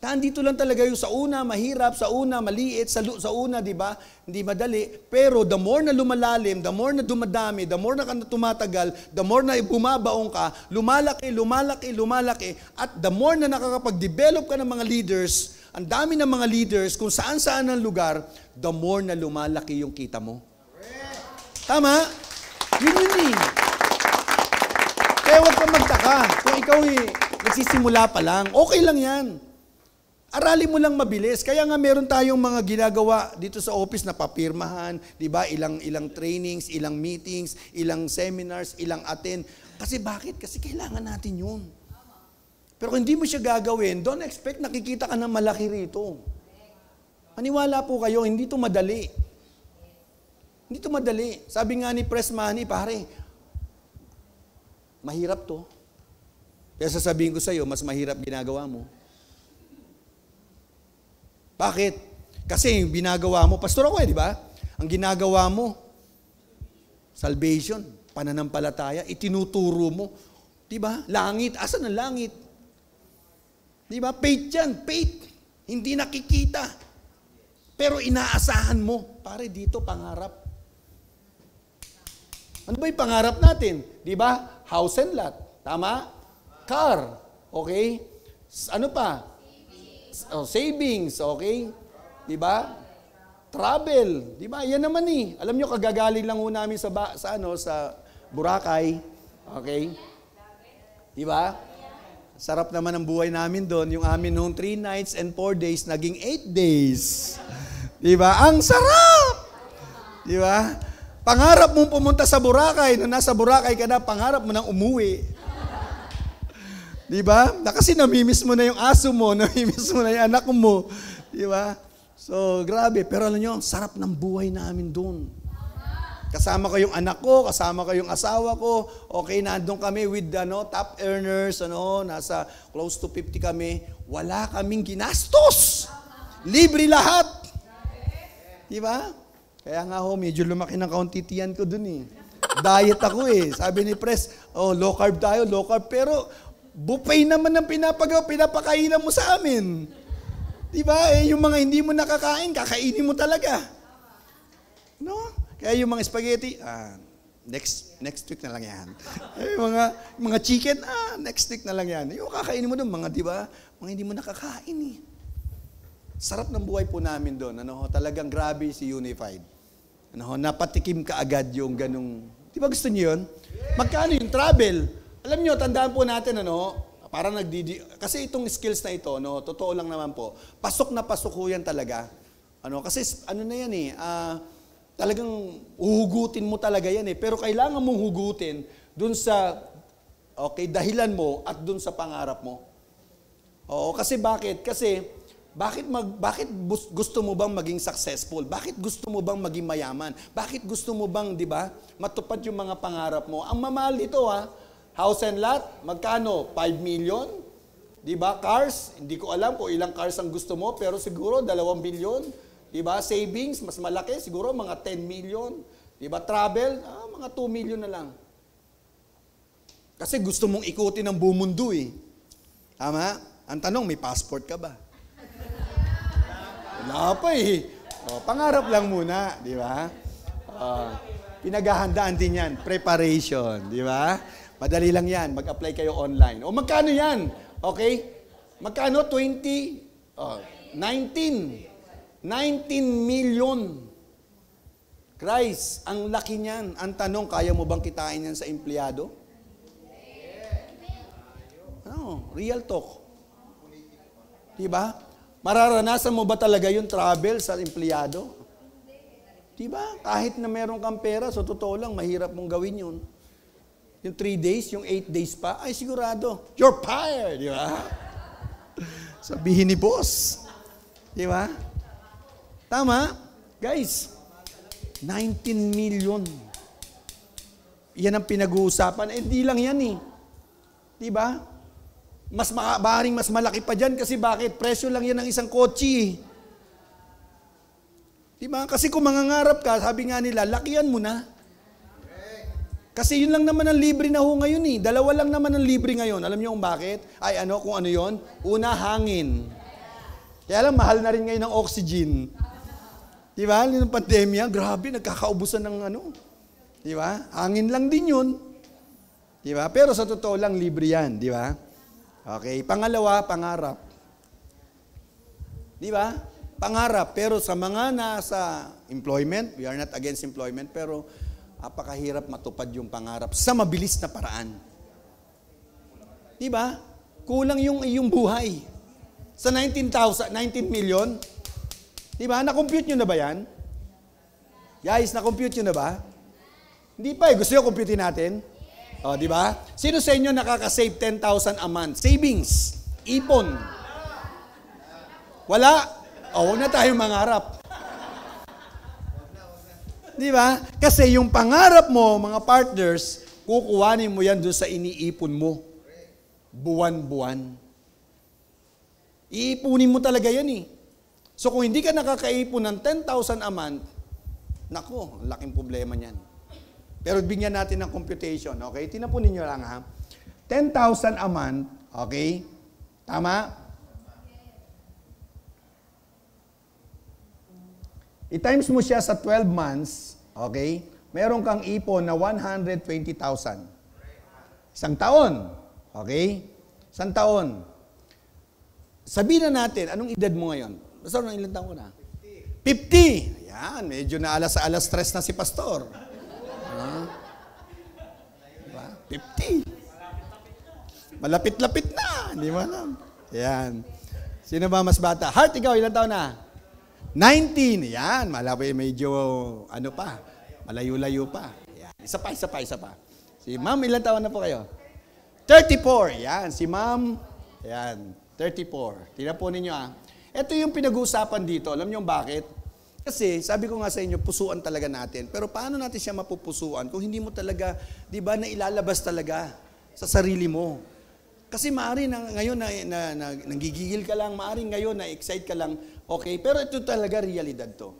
Nandito lang talaga yung sa una, mahirap, sa una, maliit, sa una, di ba? Hindi madali. Pero the more na lumalalim, the more na dumadami, the more na tumatagal, the more na bumabaong ka, lumalaki, lumalaki, lumalaki. At the more na nakakapag-develop ka ng mga leaders, ang dami ng mga leaders, kung saan-saan ang lugar, the more na lumalaki yung kita mo. Tama? Yun yun eh. Kaya huwag kang magtaka. Kung ikaw eh, nagsisimula pa lang, okay lang yan. Aralin mo lang mabilis. Kaya nga meron tayong mga ginagawa dito sa office na papirmahan, di ba? Ilang trainings, ilang meetings, ilang seminars, ilang attend. Kasi bakit? Kasi kailangan natin yun. Pero kung hindi mo siya gagawin, don't expect nakikita ka ng malaki rito. Maniwala po kayo, hindi ito madali. Hindi ito madali. Sabi nga ni Pres Manny, pare, mahirap to. Kaya sasabihin ko sa'yo, mas mahirap ginagawa mo. Bakit? Kasi yung binagawa mo, pastor ako eh, di ba? Ang ginagawa mo, salvation, pananampalataya, itinuturo mo. Di ba? Langit, asan ang langit? Di ba? Faith yan, faith. Hindi nakikita. Pero inaasahan mo. Pare, dito pangarap. Ano ba yung pangarap natin? Di ba? House and lot. Tama? Car. Okay? Ano pa? Savings. Okay? Di ba? Travel. Di ba? Yan naman eh. Alam nyo, kagagaling lang ho namin sa Boracay. Okay? Di ba? Sarap naman ang buhay namin doon. Yung amin noong 3 nights and 4 days, naging 8 days. Di ba? Ang sarap! Di ba? Pangarap mong pumunta sa Boracay. Nung nasa Boracay ka na, pangarap mo nang umuwi. Diba? Kasi namimiss mo na yung aso mo, namimiss mo na yung anak mo. Diba? So, grabe. Pero alam nyo, sarap ng buhay namin doon. Kasama ko yung anak ko, kasama ko yung asawa ko. Okay, nandun kami with top earners, nasa close to 50 kami. Wala kaming ginastos. Libre lahat. Diba? Kaya nga ho, medyo lumaki ng kauntitian ko dun eh. Diet ako eh. Sabi ni Pres, oh, low carb tayo, low carb. Pero, buffet naman ang pinapakainan mo sa amin. Diba? Eh, yung mga hindi mo nakakain, kakainin mo talaga. No? Kaya yung mga spaghetti, next week na lang yan. Yung mga chicken, next week na lang yan. Yung kakainin mo doon, mga hindi mo nakakain eh. Sarap ng buhay po namin doon. Talagang grabe si Unified. Napatikim ka agad yung ganung. Diba gusto niyo yun? Magkano yung travel? Alam nyo, tandaan po natin, parang kasi itong skills na ito, totoo lang naman po, pasok na pasok ko yan talaga. Kasi na yan eh, talagang huhugutin mo talaga yan eh, pero kailangan mong hugutin dun sa, dahilan mo at dun sa pangarap mo. Oo, kasi bakit? Kasi, bakit gusto mo bang maging successful? Bakit gusto mo bang maging mayaman? Bakit gusto mo bang, matupad yung mga pangarap mo? Ang mamahal dito house and lot, magkano? 5 million? Diba? Cars, hindi ko alam po ilang cars ang gusto mo, pero siguro 2 billion. Diba? Savings, mas malaki, siguro mga 10 million. Diba? Travel, mga 2 million na lang. Kasi gusto mong ikutin ang buong mundo eh. Tama? Ang tanong, may passport ka ba? Wala pa eh. Pangarap lang muna, diba? Pinaghahandaan din yan, preparation, diba? Madali lang yan. Mag-apply kayo online. O magkano yan? Okay? Magkano? 19 million. Christ, ang laki niyan. Ang tanong, kaya mo bang kitain yan sa empleyado? Real talk. Diba? Mararanasan mo ba talaga yung travel sa empleyado? Diba? Kahit na meron kang pera, so totoo lang, mahirap mong gawin yun. Yung 3 days, yung 8 days pa, ay sigurado, you're fired, di ba? Sabihin ni boss. Di ba? Tama? Guys, 19 million. Yan ang pinag-uusapan. Eh, di lang yan eh. Di ba? Mas maaaring mas malaki pa dyan kasi bakit? Presyo lang yan ng isang kotse. Di ba? Kasi kung mangangarap ka, sabi nga nila, lakihan mo na. Kasi yun lang naman ang libre na ho ngayon eh. Dalawa lang naman ang libre ngayon. Alam niyo kung bakit? Ay kung ano yun? Una, hangin. Kaya lang, mahal na rin ngayon ang oxygen. Di ba? Yung pandemya, grabe, nagkakaubusan ng ano. Di ba? Hangin lang din yun. Di ba? Pero sa totoo lang, libre yan. Di ba? Okay. Pangalawa, pangarap. Di ba? Pangarap. Pero sa mga nasa employment, we are not against employment, pero apakahirap matupad yung pangarap sa mabilis na paraan. Diba? Kulang yung iyong buhay. Sa 19 million, diba? Na-compute nyo na ba yan? Guys, na-compute nyo na ba? Hindi pa eh. Gusto nyo compute natin? O, diba? Sino sa inyo nakakasave 10,000 a month? Savings. Ipon. Wala? O, huwag na tayong mangarap. Di ba? Kasi yung pangarap mo, mga partners, kukuhanin mo yan doon sa iniipon mo. Buwan-buwan. Iipunin mo talaga yan eh. So kung hindi ka nakakaipon ng 10,000 a month, nako, laking problema niyan. Pero bigyan natin ng computation, okay? Tinapunin nyo lang ha. 10,000 a month, okay? Tama? I-times mo siya sa 12 months, okay? Meron kang ipon na 120,000. Isang taon, okay? Isang taon. Sabihin na natin, anong edad mo ngayon? Basta na ilang taon ko na? 50! Ayan, medyo na alas stress na si Pastor. Diba? 50! Malapit-lapit na, hindi mo alam. Ayan. Sino ba mas bata? Heart, ikaw, ilang taon na? 19, yan, malapit medyo, malayo-layo pa. Yan. Isa pa. Si ma'am, ilang taon na po kayo? 34. Yan, si ma'am. Yan, 34. Tingnan po ninyo ah. Ito yung pinag-uusapan dito. Alam nyo bakit? Kasi sabi ko nga sa inyo, pusuan talaga natin. Pero paano natin siya mapupusuan kung hindi mo talaga, di ba, nailalabas talaga sa sarili mo? Kasi maaaring ngayon na nanggigigil ka lang, maaaring ngayon na-excite ka lang, okay? Pero ito talaga realidad to.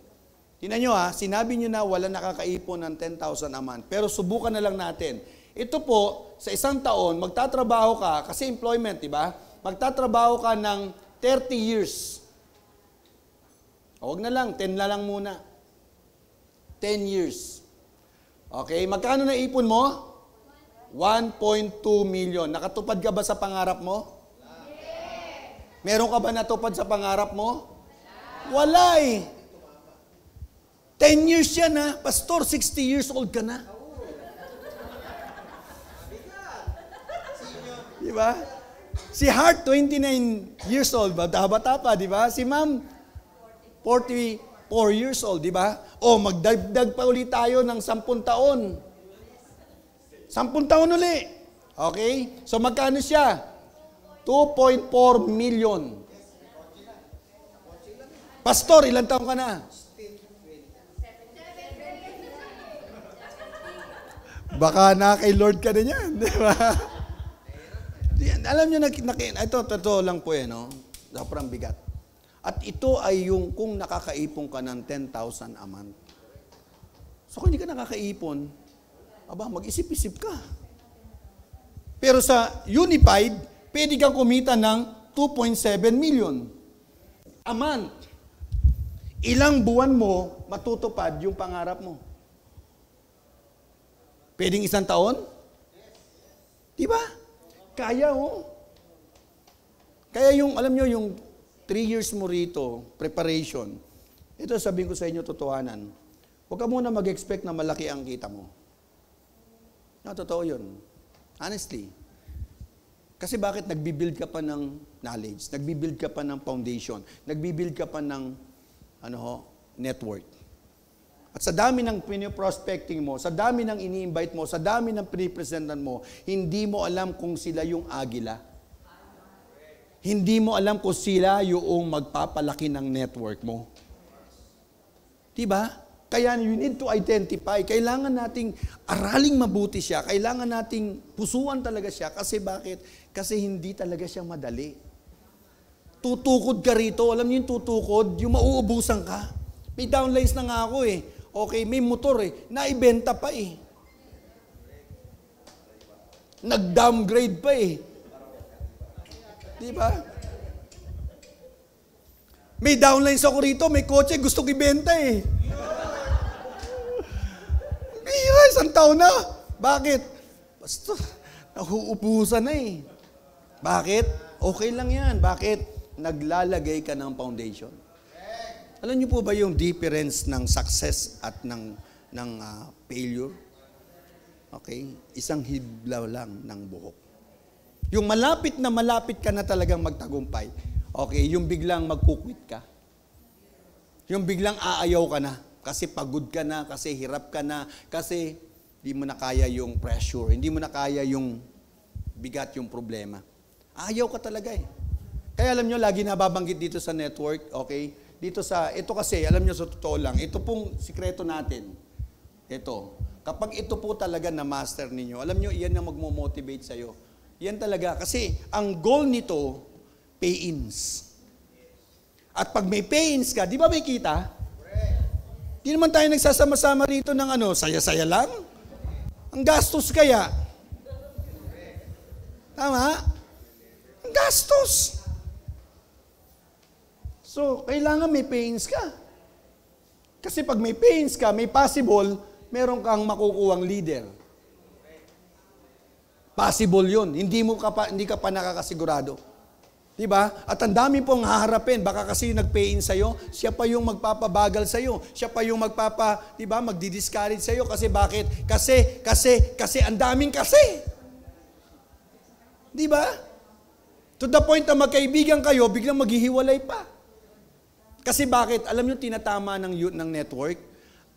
Tingnan nyo ha, sinabi nyo na wala nakakaipon ng 10,000 a month. Pero subukan na lang natin. Ito po, sa isang taon, magtatrabaho ka, kasi employment, di ba? Magtatrabaho ka ng 30 years. O, wag na lang, 10 na lang muna. 10 years. Okay, magkano na ipon mo? 1.2 million. Nakatupad ka ba sa pangarap mo? Yes. Meron ka ba natupad sa pangarap mo? Wala eh. 10 years yan ha. Pastor, 60 years old ka na. Diba? Si Hart, 29 years old. Bata-bata pa, diba? Si Ma'am, 44 years old, diba? O, magdagdag pa ulit tayo ng 10 taon. 10 taon ulit. Okay? So, magkano siya? 2.4 million. Pastor, ilang taon ka na? Baka na kay Lord ka na yan. Di ba? Alam nyo, ito lang po eh, no? Sobrang bigat. At ito ay yung kung nakakaipon ka ng 10,000 a month. So, kung hindi ka nakakaipon, aba, mag-isip-isip ka. Pero sa Unified, pwede kang kumita ng 2.7 million a month. Ilang buwan mo matutupad yung pangarap mo? Pwedeng isang taon? Diba? Kaya oh. Kaya yung, alam nyo, yung 3 years mo rito, preparation, ito sabihin ko sa inyo, totohanan, huwag ka muna mag-expect na malaki ang kita mo. No, totoo yun. Honestly. Kasi bakit nagbibuild ka pa ng knowledge? Nagbibuild ka pa ng foundation? Nagbibuild ka pa ng network? At sa dami ng prospecting mo, sa dami ng ini-invite mo, sa dami ng pre-presentan mo, hindi mo alam kung sila yung agila. Hindi mo alam kung sila yung magpapalaki ng network mo. Diba? Kaya you need to identify. Kailangan nating araling mabuti siya. Kailangan nating pusuan talaga siya. Kasi bakit? Kasi hindi talaga siya madali. Tutukod ka rito. Alam niyo yung tutukod? Yung mauubusan ka. May downlines na nga ako eh. Okay, may motor eh. Naibenta pa eh. Nag-downgrade pa eh. Diba? May downlines ako rito. May kotse. Gusto kibenta eh. Ay, isang taon na. Bakit? Basta, nahuubusan na eh. Bakit? Okay lang yan. Bakit? Naglalagay ka ng foundation. Alam niyo po ba yung difference ng success at ng failure? Okay? Isang hibla lang ng buhok. Yung malapit ka na talagang magtagumpay. Okay? Yung biglang magkukwit ka. Yung biglang aayaw ka na. Kasi pagod ka na, kasi hirap ka na, kasi hindi mo na kaya yung pressure, hindi mo na kaya yung bigat yung problema. Ayaw ka talaga eh. Kaya alam nyo, lagi nababanggit dito sa network, okay? Dito sa, ito kasi, alam nyo sa totoo lang, ito pong sikreto natin. Ito. Kapag ito po talaga na master ninyo, alam nyo, iyan na magmo-motivate sa'yo. Yan talaga. Kasi ang goal nito, pay-ins. At pag may pay-ins ka, di ba may kita? Di naman tayo nagsasama-sama rito ng saya-saya lang. Ang gastos kaya. Tama? Ang gastos. So, kailangan may pains ka. Kasi pag may pains ka, may possible, meron kang makukuwang leader. Possible yun. Hindi ka pa nakakasigurado. Diba? At ang dami pong haharapin. Baka kasi yung nag-pay-in sa'yo, siya pa yung magpapabagal sa'yo. Siya pa yung diba, magdi-discourage sa'yo. Kasi bakit? Kasi ang daming kasi. Diba? To the point na magkaibigan kayo, biglang maghihiwalay pa. Kasi bakit? Alam nyo, tinatama ng network,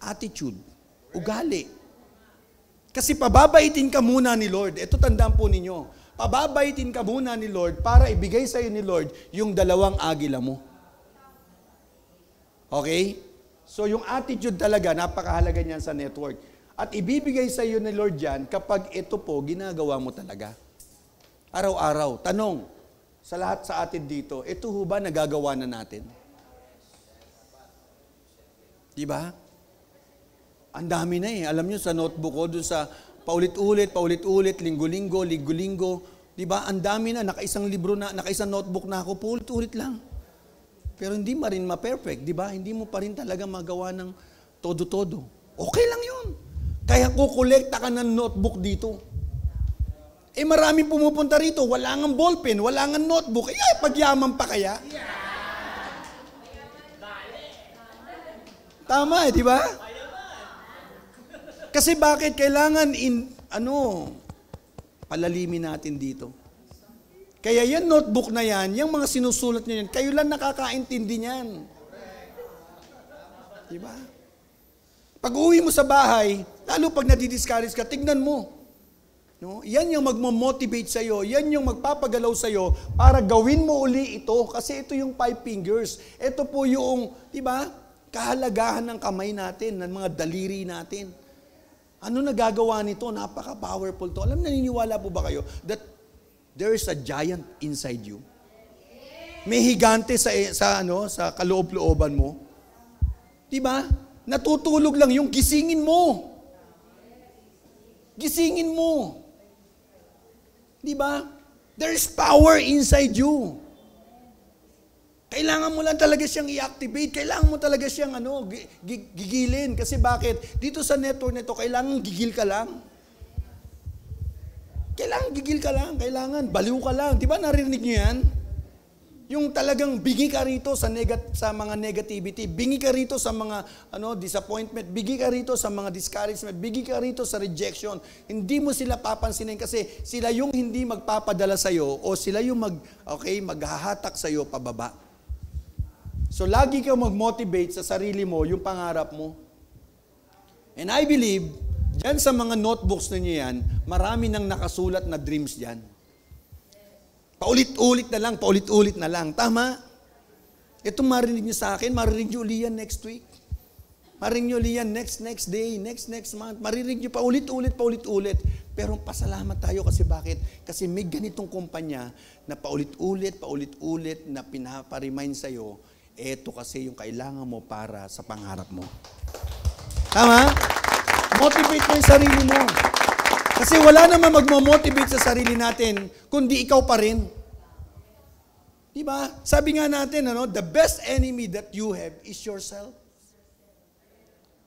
attitude, ugali. Kasi pababaitin ka muna ni Lord. Ito, tandaan po ninyo. pababaitin ka muna ni Lord para ibigay sa iyo ni Lord yung dalawang agila mo. Okay? So yung attitude talaga, napakahalaga niyan sa network. At ibibigay sa iyo ni Lord yan kapag ito po, ginagawa mo talaga. Araw-araw. Tanong sa lahat sa atin dito, ito ho ba nagagawa na natin? Diba? Ang dami na eh. Alam nyo, sa notebook ko, doon sa paulit-ulit, linggo-linggo, diba? Ang dami na. Nakaisang libro na, nakaisang notebook na ako, paulit-ulit lang. Pero hindi pa rin ma-perfect, diba? Hindi mo pa rin talaga magawa ng todo-todo. Okay lang yun. Kaya kukolekta ka ng notebook dito. Eh maraming pumupunta rito, wala ngang ballpen, wala ngang notebook. Eh, pagyaman pa kaya? Tama eh, di ba? Kasi bakit kailangan palalimin natin dito. Kaya yan notebook na yan, yung mga sinusulat niyo yan, kayo lang nakakaintindi niyan. Di ba? Pag-uwi mo sa bahay, lalo pag nadidiscourage ka, tignan mo. No? Yan yung magmo-motivate sa'yo, yan yung magpapagalaw sa'yo para gawin mo uli ito. Kasi ito yung 5 fingers. Ito po yung, di ba, kahalagahan ng kamay natin, ng mga daliri natin. Ano nagagawa nito? Napaka-powerful to. Alam, naniniwala po ba kayo that there is a giant inside you? May higante sa kaloob-looban mo. Di ba? Natutulog lang yung gisingin mo. Gisingin mo. Di ba? There's power inside you. Kailangan mo lang talaga siyang i-activate. Kailangan mo talaga siyang gigilin. Kasi bakit? Dito sa network na ito, kailangan gigil ka lang. Kailangan gigil ka lang. Kailangan baliw ka lang. Di ba narinig niyo yan? Yung talagang bingi ka rito sa mga negativity, bingi ka rito sa mga disappointment, bingi ka rito sa mga discouragement, bingi ka rito sa rejection. Hindi mo sila papansinin kasi sila yung hindi magpapadala sa'yo o sila yung maghahatak sa'yo pababa. So lagi kang mag-motivate sa sarili mo, yung pangarap mo. And I believe, dyan sa mga notebooks ninyo yan, marami nang nakasulat na dreams dyan. Paulit-ulit na lang. Tama? Itong marinig nyo sa akin, marinig nyo ulit yan next week. Marinig nyo ulit yan next day, next month. Marinig nyo paulit-ulit. Pero pasalamat tayo kasi bakit? Kasi may ganitong kumpanya na paulit-ulit na pinaparemind sa'yo, eto kasi yung kailangan mo para sa pangarap mo. Tama? Motivate mo yung sarili mo. Kasi wala naman magmo-motivate sa sarili natin, kundi ikaw pa rin. Diba? Sabi nga natin, the best enemy that you have is yourself.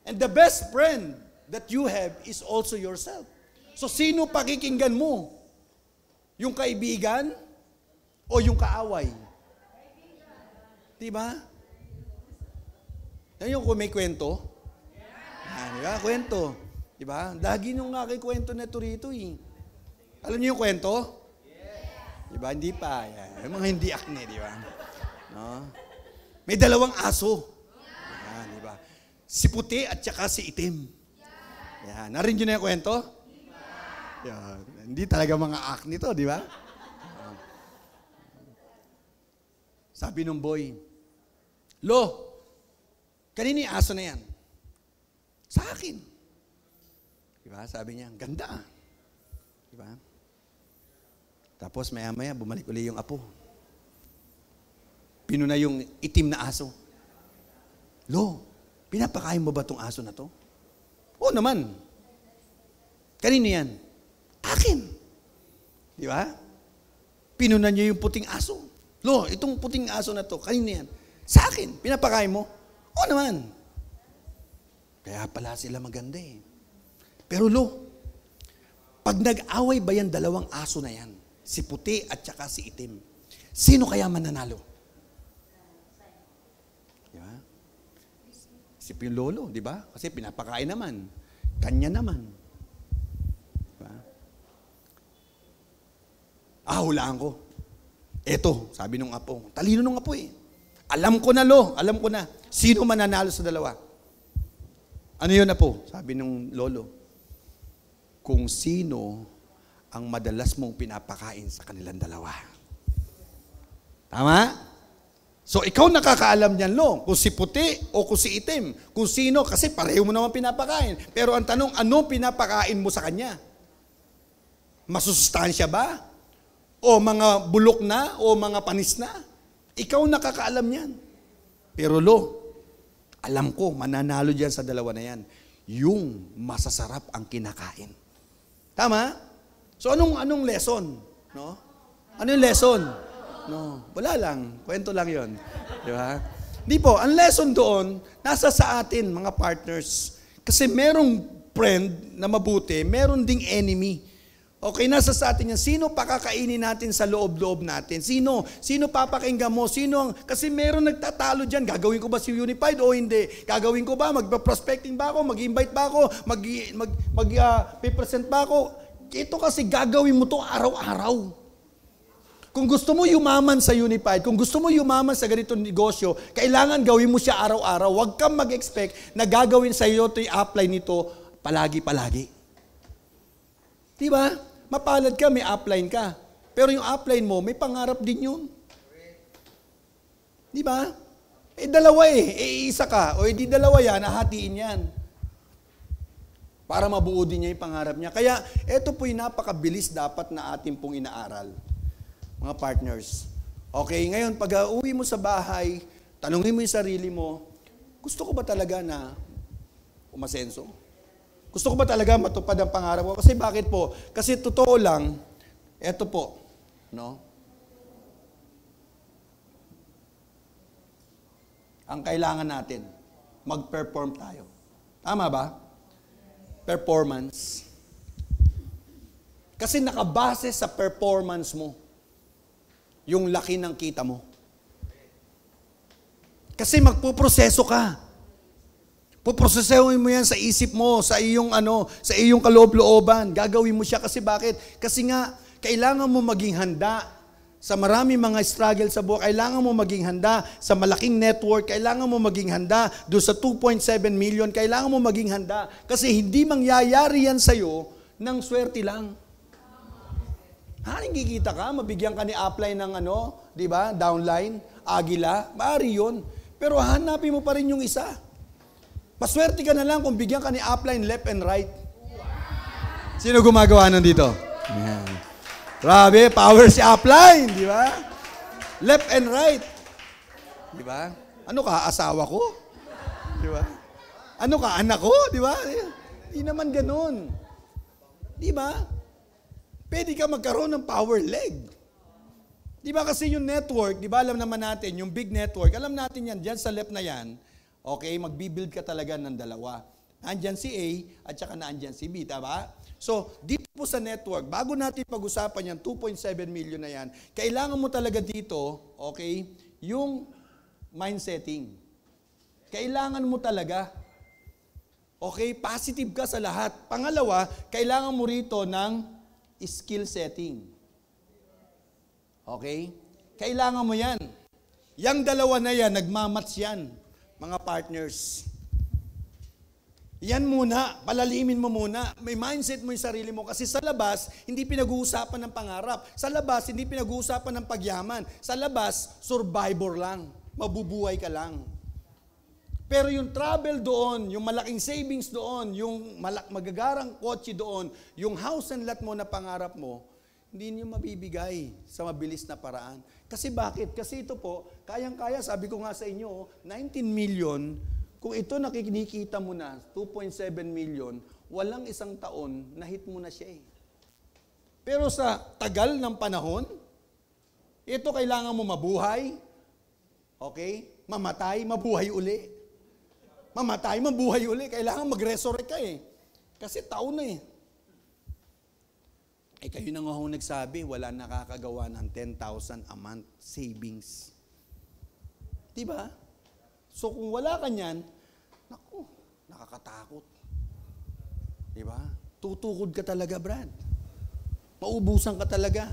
And the best friend that you have is also yourself. So sino pakikinggan mo? Yung kaibigan o yung kaaway? Diba? Yan yung kung may kwento. Yan, diba? Kwento. Diba? Lagi nung nakikwento na ito rito eh. Alam niyo yung kwento? Yes. Diba? Hindi pa. Yan. Yung mga hindi akne, diba? No? May 2 aso. Yan, diba? Si puti at saka si itim. Yan. Narin nyo na yung kwento? Yan. Hindi talaga mga akne to, diba? Sabi nung boy, "Lo, kanino yung aso na yan?" "Sa akin." Diba? Sabi niya, ang ganda. Diba? Tapos maya-maya, bumalik uli yung apo. Pinuna yung itim na aso. "Lo, pinapakain mo ba tong aso na to?" "Oo naman." "Kanino yan?" "Akin." Diba? Pinuna niya yung puting aso. "Lo, itong puting aso na to, kanino yan?" "Sa akin." "Pinapakain mo?" "Oo naman." Kaya pala sila maganda eh. Pero Lo, pag nag-away ba yan 2 aso na yan? Si puti at saka si itim. Sino kaya mananalo? Diba? Si Lolo, di ba? Kasi pinapakain naman. Kanya naman. Diba? Hulaan ko. Eto, sabi nung apo. Talino nung apo eh. "Alam ko na Lo, alam ko na. Sino mananalo sa 2?" "Ano yun na po?" Sabi nung Lolo. "Kung sino ang madalas mong pinapakain sa kanilang dalawa. Tama? So, ikaw nakakaalam niyan, Long, kung si puti o kung si itim, kung sino, kasi pareho mo naman pinapakain. Pero ang tanong, ano pinapakain mo sa kanya? Masusustansya ba? O mga bulok na? O mga panis na? Ikaw nakakaalam niyan. Pero, Long, alam ko, mananalo diyan sa dalawa na yan. Yung masasarap ang kinakain. Tama? So, anong lesson? No? Ano yung lesson? No, wala lang. Kwento lang yun. Di ba? Di po, ang lesson doon, nasa sa atin, mga partners. Kasi merong friend na mabuti, meron ding enemy. Okay, nasa sa atin yan. Sino pakakainin natin sa loob-loob natin? Sino? Sino papakinggan mo? Sino? Kasi meron nagtatalo dyan. Gagawin ko ba si Unified o hindi? Gagawin ko ba? Magpa-prospecting ba ako? Mag-invite ba ako? Mag-present ba ako? Ito kasi gagawin mo to araw-araw. Kung gusto mo yumaman sa Unified, kung gusto mo yumaman sa ganitong negosyo, kailangan gawin mo siya araw-araw. Huwag kang mag-expect na gagawin sa iyo ito, i-apply nito palagi-palagi. Diba? Mapalad ka, may upline ka. Pero yung upline mo, may pangarap din yun. Diba? Eh dalawa eh. Eh isa ka. O eh di dalawa yan, ahatiin yan. Para mabuo din niya yung pangarap niya. Kaya ito po yung napakabilis dapat na atin pong inaaral. Mga partners. Okay, ngayon, pag uwi mo sa bahay, tanungin mo yung sarili mo, gusto ko ba talaga na umasenso? Gusto ko ba talaga matupad ang pangarap ko? Kasi bakit po? Kasi totoo lang, eto po, no? Ang kailangan natin, mag-perform tayo. Tama ba? Performance. Kasi nakabase sa performance mo yung laki ng kita mo. Kasi magpuproseso ka. Puprosesohin mo yan sa isip mo, sa iyong sa iyong kaloob-looban. Gagawin mo siya kasi bakit? Kasi nga, kailangan mo maging handa sa maraming mga struggle sa buhay. Kailangan mo maging handa sa malaking network. Kailangan mo maging handa doon sa 2.7 million. Kailangan mo maging handa kasi hindi mangyayari yan sa'yo ng swerte lang. Haring kikita ka, mabigyan ka ni apply ng di ba? Downline, agila, maari yun. Pero hanapin mo pa rin yung isa. Paswerte ka na lang kung bigyan ka ni upline left and right. Sino gumagawa nandito? Ayan. Grabe, power si upline, di ba? Left and right. Di ba? Ano ka, asawa ko? Di ba? Ano ka, anak ko? Di ba? Hindi naman ganun. Di ba? Pwede ka magkaroon ng power leg. Di ba kasi yung network, di ba alam naman natin, yung big network, alam natin yan, dyan sa left na yan, okay, magbibuild ka talaga ng dalawa. Nandyan si A at saka nandyan si B, tama? So, dito po sa network, bago natin pag-usapan yan, 2.7 million na yan, kailangan mo talaga dito, okay, yung mind setting. Kailangan mo talaga, okay, positive ka sa lahat. Pangalawa, kailangan mo rito ng skill setting. Okay? Kailangan mo yan. Yang dalawa na yan, nagmamats yan, mga partners. Yan muna, palalimin mo muna. May mindset mo yung sarili mo kasi sa labas, hindi pinag-uusapan ng pangarap. Sa labas, hindi pinag-uusapan ng pagyaman. Sa labas, survivor lang. Mabubuhay ka lang. Pero yung travel doon, yung malaking savings doon, yung magagarang kotse doon, yung house and lot mo na pangarap mo, hindi niyo mabibigay sa mabilis na paraan. Kasi bakit? Kasi ito po, kayang-kaya, sabi ko nga sa inyo, 19 million, kung ito nakikita mo na, 2.7 million, walang isang taon, na-hit mo na siya eh. Pero sa tagal ng panahon, ito kailangan mo mabuhay, okay? Mamatay, mabuhay uli. Mamatay, mabuhay uli. Kailangan mag-resurrect ka eh. Kasi taon na eh. Eh kayo na nga ho nagsabi, wala nakakagawa ng 10,000 a month savings. Diba? So kung wala ka niyan, naku, nakakatakot. Diba? Tutukod ka talaga, Brad. Maubusan ka talaga.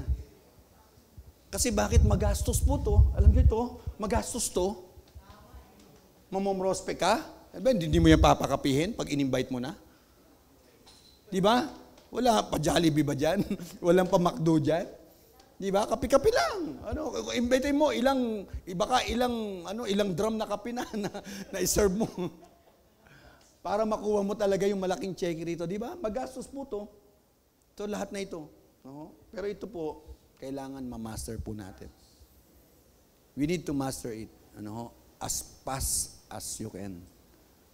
Kasi bakit magastos po to? Alam niyo ito, magastos to. Mamomrospek ka? Hindi mo yan papakapihin pag in-invite mo na. Di ba? Wala pa Jollibee ba dyan? Walang pa McDo dyan? Di ba? Kapi-kapi lang. Ano, invite mo ilang baka ilang ano, ilang drum na kape na i-serve mo. Para makuha mo talaga yung malaking check rito, di ba? Magastos po to. So lahat na ito. No? Pero ito po kailangan ma-master po natin. We need to master it, ano, as fast as you can.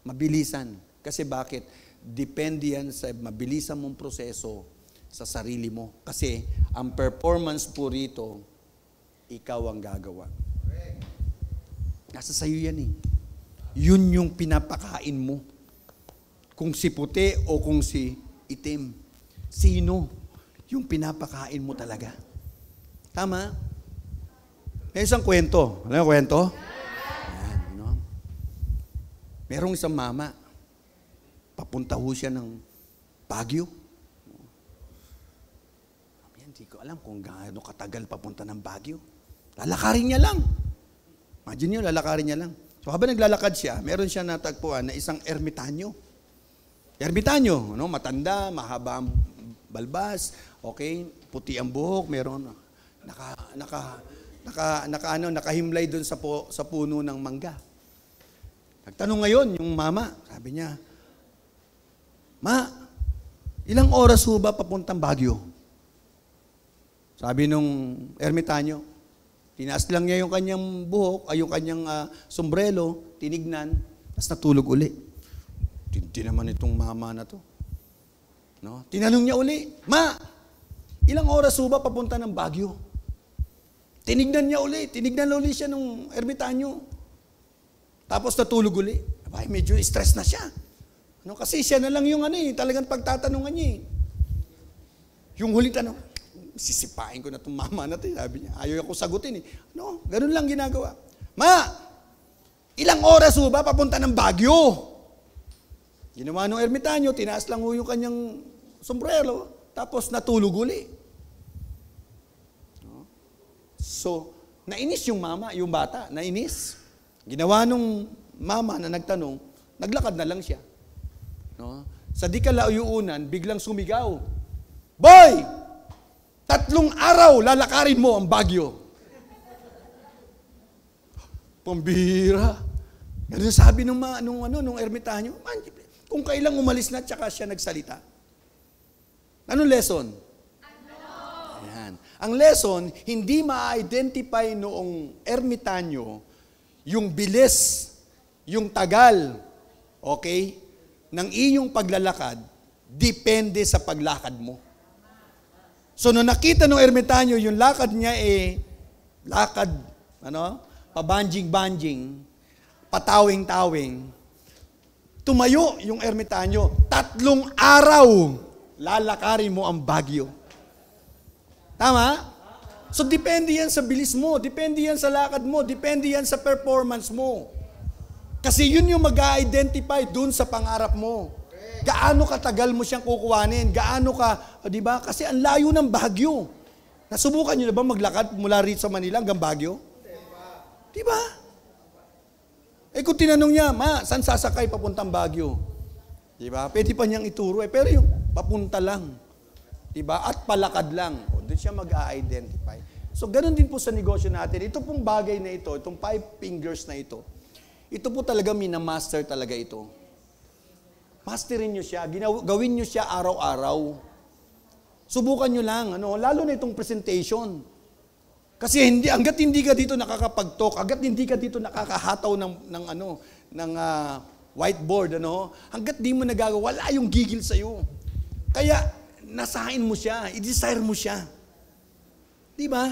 Mabilisan. Kasi bakit? Depende yan sa mabilisan mong proseso sa sarili mo. Kasi ang performance po rito, ikaw ang gagawa. Nasa sayo yan eh. Yun yung pinapakain mo. Kung si puti o kung si itim. Sino yung pinapakain mo talaga? Tama? May isang kwento. Alam mo kwento? Yan, no? Merong isang mama. Papunta ho siya ng Baguio. Hindi ko alam kung gaano katagal papunta ng Baguio. Lalakarin niya lang. Imagine nyo, lalakarin niya lang. So habang naglalakad siya, meron siya natagpuan na isang ermitanyo. Ermitanyo, no? Matanda, mahaba ang balbas, okay, puti ang buhok, meron nakahimlay doon sa puno ng mangga. Nagtanong ngayon yung mama, sabi niya, "Ma, ilang oras ho ba papuntang Baguio?" Sabi nung ermitanyo, tinaas lang niya yung kanyang buhok, ay yung kanyang sombrero, tinignan, tapos natulog uli. Tinti naman itong mama na to. No? Tinanong niya uli, "Ma, ilang oras ba papunta ng Baguio?" Tinignan niya uli, siya nung ermitanyo. Tapos natulog uli. Abay, medyo stress na siya. No? Kasi siya na lang yung ano eh, talagang pagtatanungan niya eh. Yung huling tanong, sisipain ko na itong mama natin. Sabi niya, ayaw ako sagutin eh. Ano? Ganun lang ginagawa. "Ma, ilang oras ho ba papunta ng Baguio?" Ginawa nung ermitanyo, tinaas lang ho yung kanyang sombrero, tapos natulog uli. So, nainis yung mama, yung bata, nainis. Ginawa nung mama na nagtanong, naglakad na lang siya. No? Sa di kalayuan, biglang sumigaw, "Boy! 3 araw, lalakarin mo ang Baguio." Pambira. Ganun sabi nung ermitanyo. Man, kung kailang umalis na, tsaka siya nagsalita. Anong lesson? Ayan. Ang lesson, hindi ma-identify noong ermitanyo yung bilis, yung tagal, okay, ng iyong paglalakad, depende sa paglakad mo. So, nung nakita ng ermitanyo, yung lakad niya eh, lakad, ano, pabanjing-banjing, patawing-tawing, tumayo yung ermitanyo, 3 araw, lalakarin mo ang Baguio. Tama? So, depende yan sa bilis mo, depende yan sa lakad mo, depende yan sa performance mo. Kasi yun yung mag-identify dun sa pangarap mo. Gaano katagal mo siyang kukuhanin? Gaano ka, di ba? Kasi ang layo ng Baguio. Nasubukan niyo na ba maglakad mula rito sa Manila hanggang Baguio? Di ba? Eh kung tinanong niya, "Ma, saan sasakay papuntang Baguio?" Di ba? Pwede pa niyang ituro eh. Pero yung papunta lang. Di ba? At palakad lang. O, doon siya mag-a-identify. So ganun din po sa negosyo natin. Ito pong bagay na ito, itong 5 fingers na ito, ito po talaga minamaster talaga ito. Masterin nyo siya, gawin nyo siya araw-araw. Subukan nyo lang, ano, lalo na itong presentation. Kasi hanggat hindi ka dito nakakapag-talk, hanggat hindi ka dito nakakahataw ng whiteboard, ano, hanggat di mo nagagawa, wala yung gigil sa'yo. Kaya, nasahin mo siya, i-desire mo siya. Di ba?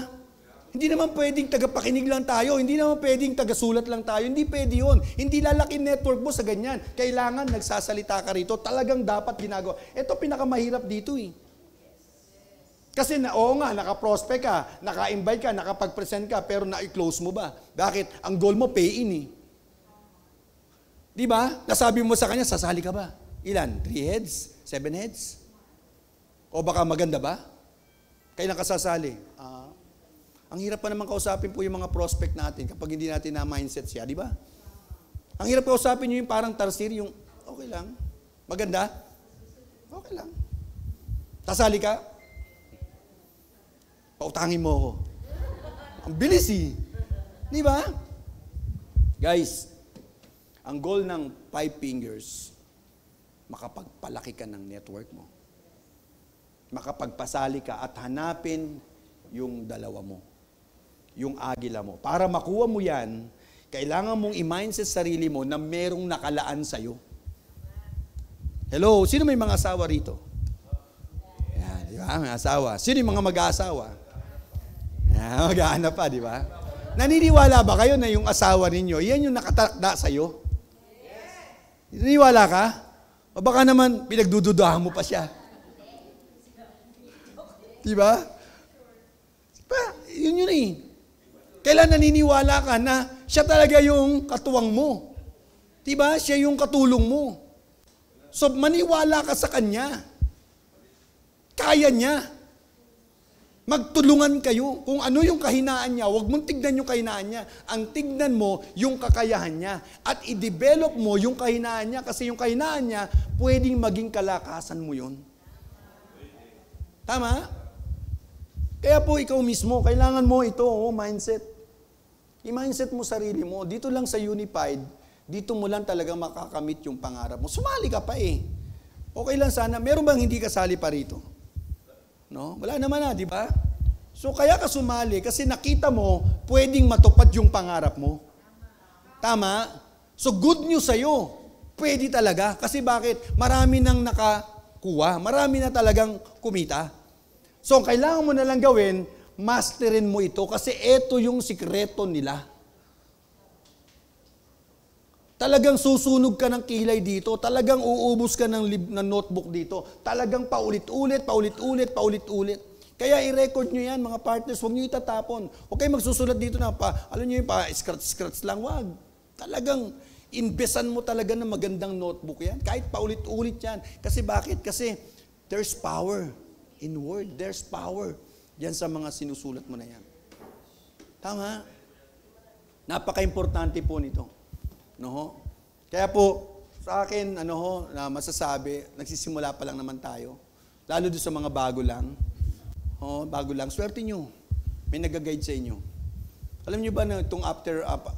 Hindi naman pwedeng tagapakinig lang tayo, hindi naman pwedeng tagasulat lang tayo, hindi pwede yun. Hindi lalaki network mo sa ganyan. Kailangan nagsasalita ka rito, talagang dapat ginagawa. Ito pinakamahirap dito eh. Kasi oo nga, naka-prospect ka, naka-invite ka, nakapag-present ka, pero na-close mo ba? Bakit? Ang goal mo, pay-in eh. Di ba? Nasabi mo sa kanya, sasali ka ba? Ilan? 3 heads? 7 heads? O baka maganda ba? Kailan ka sasali? Ang hirap pa naman kausapin po yung mga prospect natin kapag hindi natin na-mindset siya, di ba? Ang hirap kausapin nyo yung parang tarsir, yung okay lang, maganda, okay lang. Kasali ka? Pautangin mo ako. Ang bilis eh. Di ba? Guys, ang goal ng 5 fingers, makapagpalaki ka ng network mo. Makapagpasali ka at hanapin yung dalawa mo. Yung agila mo. Para makuha mo yan, kailangan mong i-mindset sarili mo na merong nakalaan sa'yo. Hello, sino may mga asawa rito? Yan, di ba? Mga asawa. Sino yung mga mag-aasawa? Yan, mag-aanap pa, di ba? Naniniwala ba kayo na yung asawa ninyo, yan yung nakatakda sa'yo? Naniniwala ka? O baka naman, pinagdududahan mo pa siya. Di ba? Yun yun eh. Kailan naniniwala ka na siya talaga yung katuwang mo? Diba? Siya yung katulong mo. So, maniwala ka sa kanya. Kaya niya. Magtulungan kayo. Kung ano yung kahinaan niya, huwag mong tignan yung kahinaan niya. Ang tignan mo, yung kakayahan niya. At i-develop mo yung kahinaan niya kasi yung kahinaan niya, pwedeng maging kalakasan mo yun. Tama? Kaya po ikaw mismo, kailangan mo ito, mindset. I-mindset mo sarili mo. Dito lang sa Unified, dito mo lang talaga makakamit yung pangarap mo. Sumali ka pa eh. Okay lang sana. Meron bang hindi kasali pa rito? No? Wala naman na, di ba? So kaya ka sumali kasi nakita mo, pwedeng matupad yung pangarap mo. Tama? So good news sa'yo. Pwede talaga. Kasi bakit? Marami nang nakakuha. Marami na talagang kumita. So, kailangan mo na lang gawin, masterin mo ito kasi ito yung sikreto nila. Talagang susunog ka ng kilay dito, talagang uubos ka ng notebook dito, talagang paulit-ulit, paulit-ulit, paulit-ulit. Kaya i-record nyo yan, mga partners, huwag nyo itatapon. Huwag kayo magsusulat dito na pa, alam nyo yung pa, scratch-scratch lang, wag. Talagang investan mo talaga ng magandang notebook yan, kahit paulit-ulit yan. Kasi bakit? Kasi there's power. In word, there's power. Diyan sa mga sinusulat mo na yan. Tama? Napaka-importante po nito. No ho? Kaya po, sa akin, ano ho, na masasabi, nagsisimula pa lang naman tayo. Lalo doon sa mga bago lang. Oh, bago lang. Swerte nyo. May nag-guide sa inyo. Alam nyo ba na itong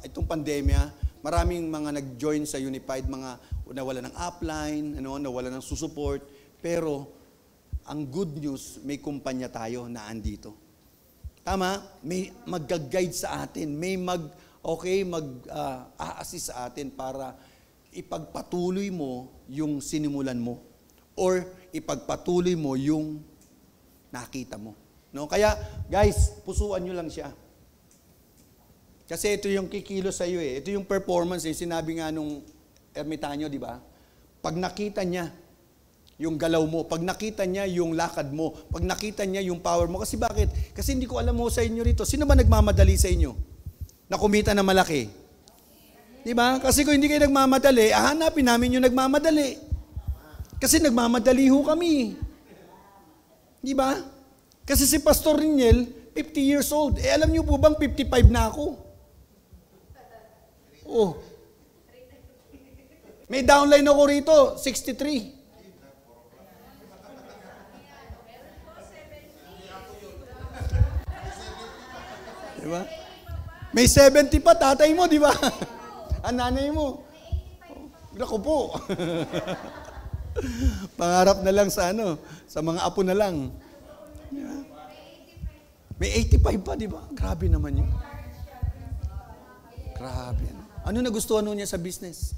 itong pandemya, maraming mga nag-join sa Unified, mga nawala ng upline, ano, nawala ng susuport, pero ang good news, may kumpanya tayo na andito. Tama? May mag-guide sa atin. May mag-assist sa atin para ipagpatuloy mo yung sinimulan mo or ipagpatuloy mo yung nakita mo. No? Kaya, guys, pusuan nyo lang siya. Kasi ito yung kikilos sa'yo eh. Ito yung performance eh. Sinabi nga nung ermitanyo, di ba? Pag nakita niya, yung galaw mo, pag nakita niya yung lakad mo, pag nakita niya yung power mo. Kasi bakit? Kasi hindi ko alam mo sa inyo rito. Sino ba nagmamadali sa inyo? Na kumita na malaki. Diba? Kasi kung hindi kayo nagmamadali, hanapin namin yung nagmamadali. Kasi nagmamadali ho kami. Diba? Kasi si Pastor Riniel, 50 years old. Eh alam niyo po bang 55 na ako? Oh. May downline ako rito, 63. Diba? May 70 pa, tatay mo, di ba? Ang nanay mo. Ako po. Pangarap na lang sa ano, sa mga apo na lang. Yeah. May 85 pa, di ba? Grabe naman yun. Grabe. Ano nagustuhan niya sa business?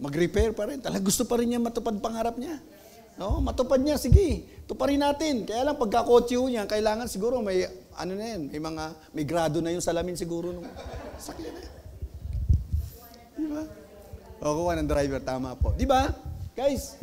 Mag-repair pa rin. Talagang gusto pa rin niya matupad pangarap niya. No, matupad niya, sige. Tuparin natin. Kaya lang pagka-kotse niya, kailangan siguro may ano na yan, may grado na yung salamin siguro nung sakyan na yan. Di ba? O, kuha ng driver, tama po. Di ba? Guys,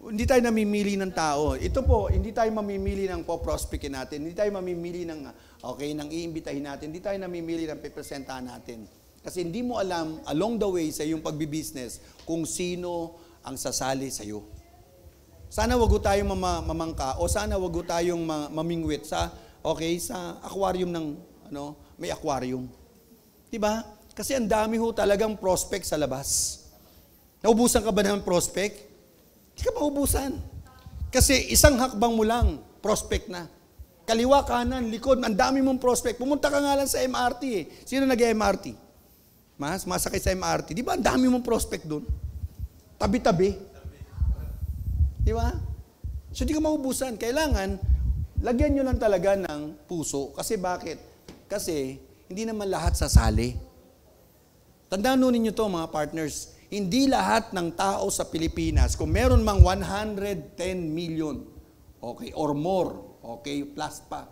hindi tayo namimili ng tao. Ito po, hindi tayo mamimili ng po-prospectin natin. Hindi tayo mamimili ng ng iimbitahin natin. Hindi tayo namimili ng pipresentahan natin. Kasi hindi mo alam along the way sa iyong pagbi-business kung sino ang sasali sa iyo. Sana wag tayong mamangka o sana wag tayong mamingwit sa aquarium ng may aquarium. 'Di ba? Kasi ang dami ho talagang prospect sa labas. Naubusan ka ba ng prospect? Hindi ka maubusan. Kasi isang hakbang mo lang, prospect na. Kaliwa, kanan, likod, ang dami mong prospect. Pumunta ka nga lang sa MRT eh. Sino nag-MRT? Masakay sa MRT. Di ba ang dami mong prospect doon? Tabi-tabi. Di ba? So di ka maubusan. Kailangan, lagyan nyo lang talaga ng puso. Kasi bakit? Kasi hindi naman lahat sasali. Tandaan nun ninyo to mga partners. Hindi lahat ng tao sa Pilipinas, kung meron mang 110 million okay, or more, okay, plus pa,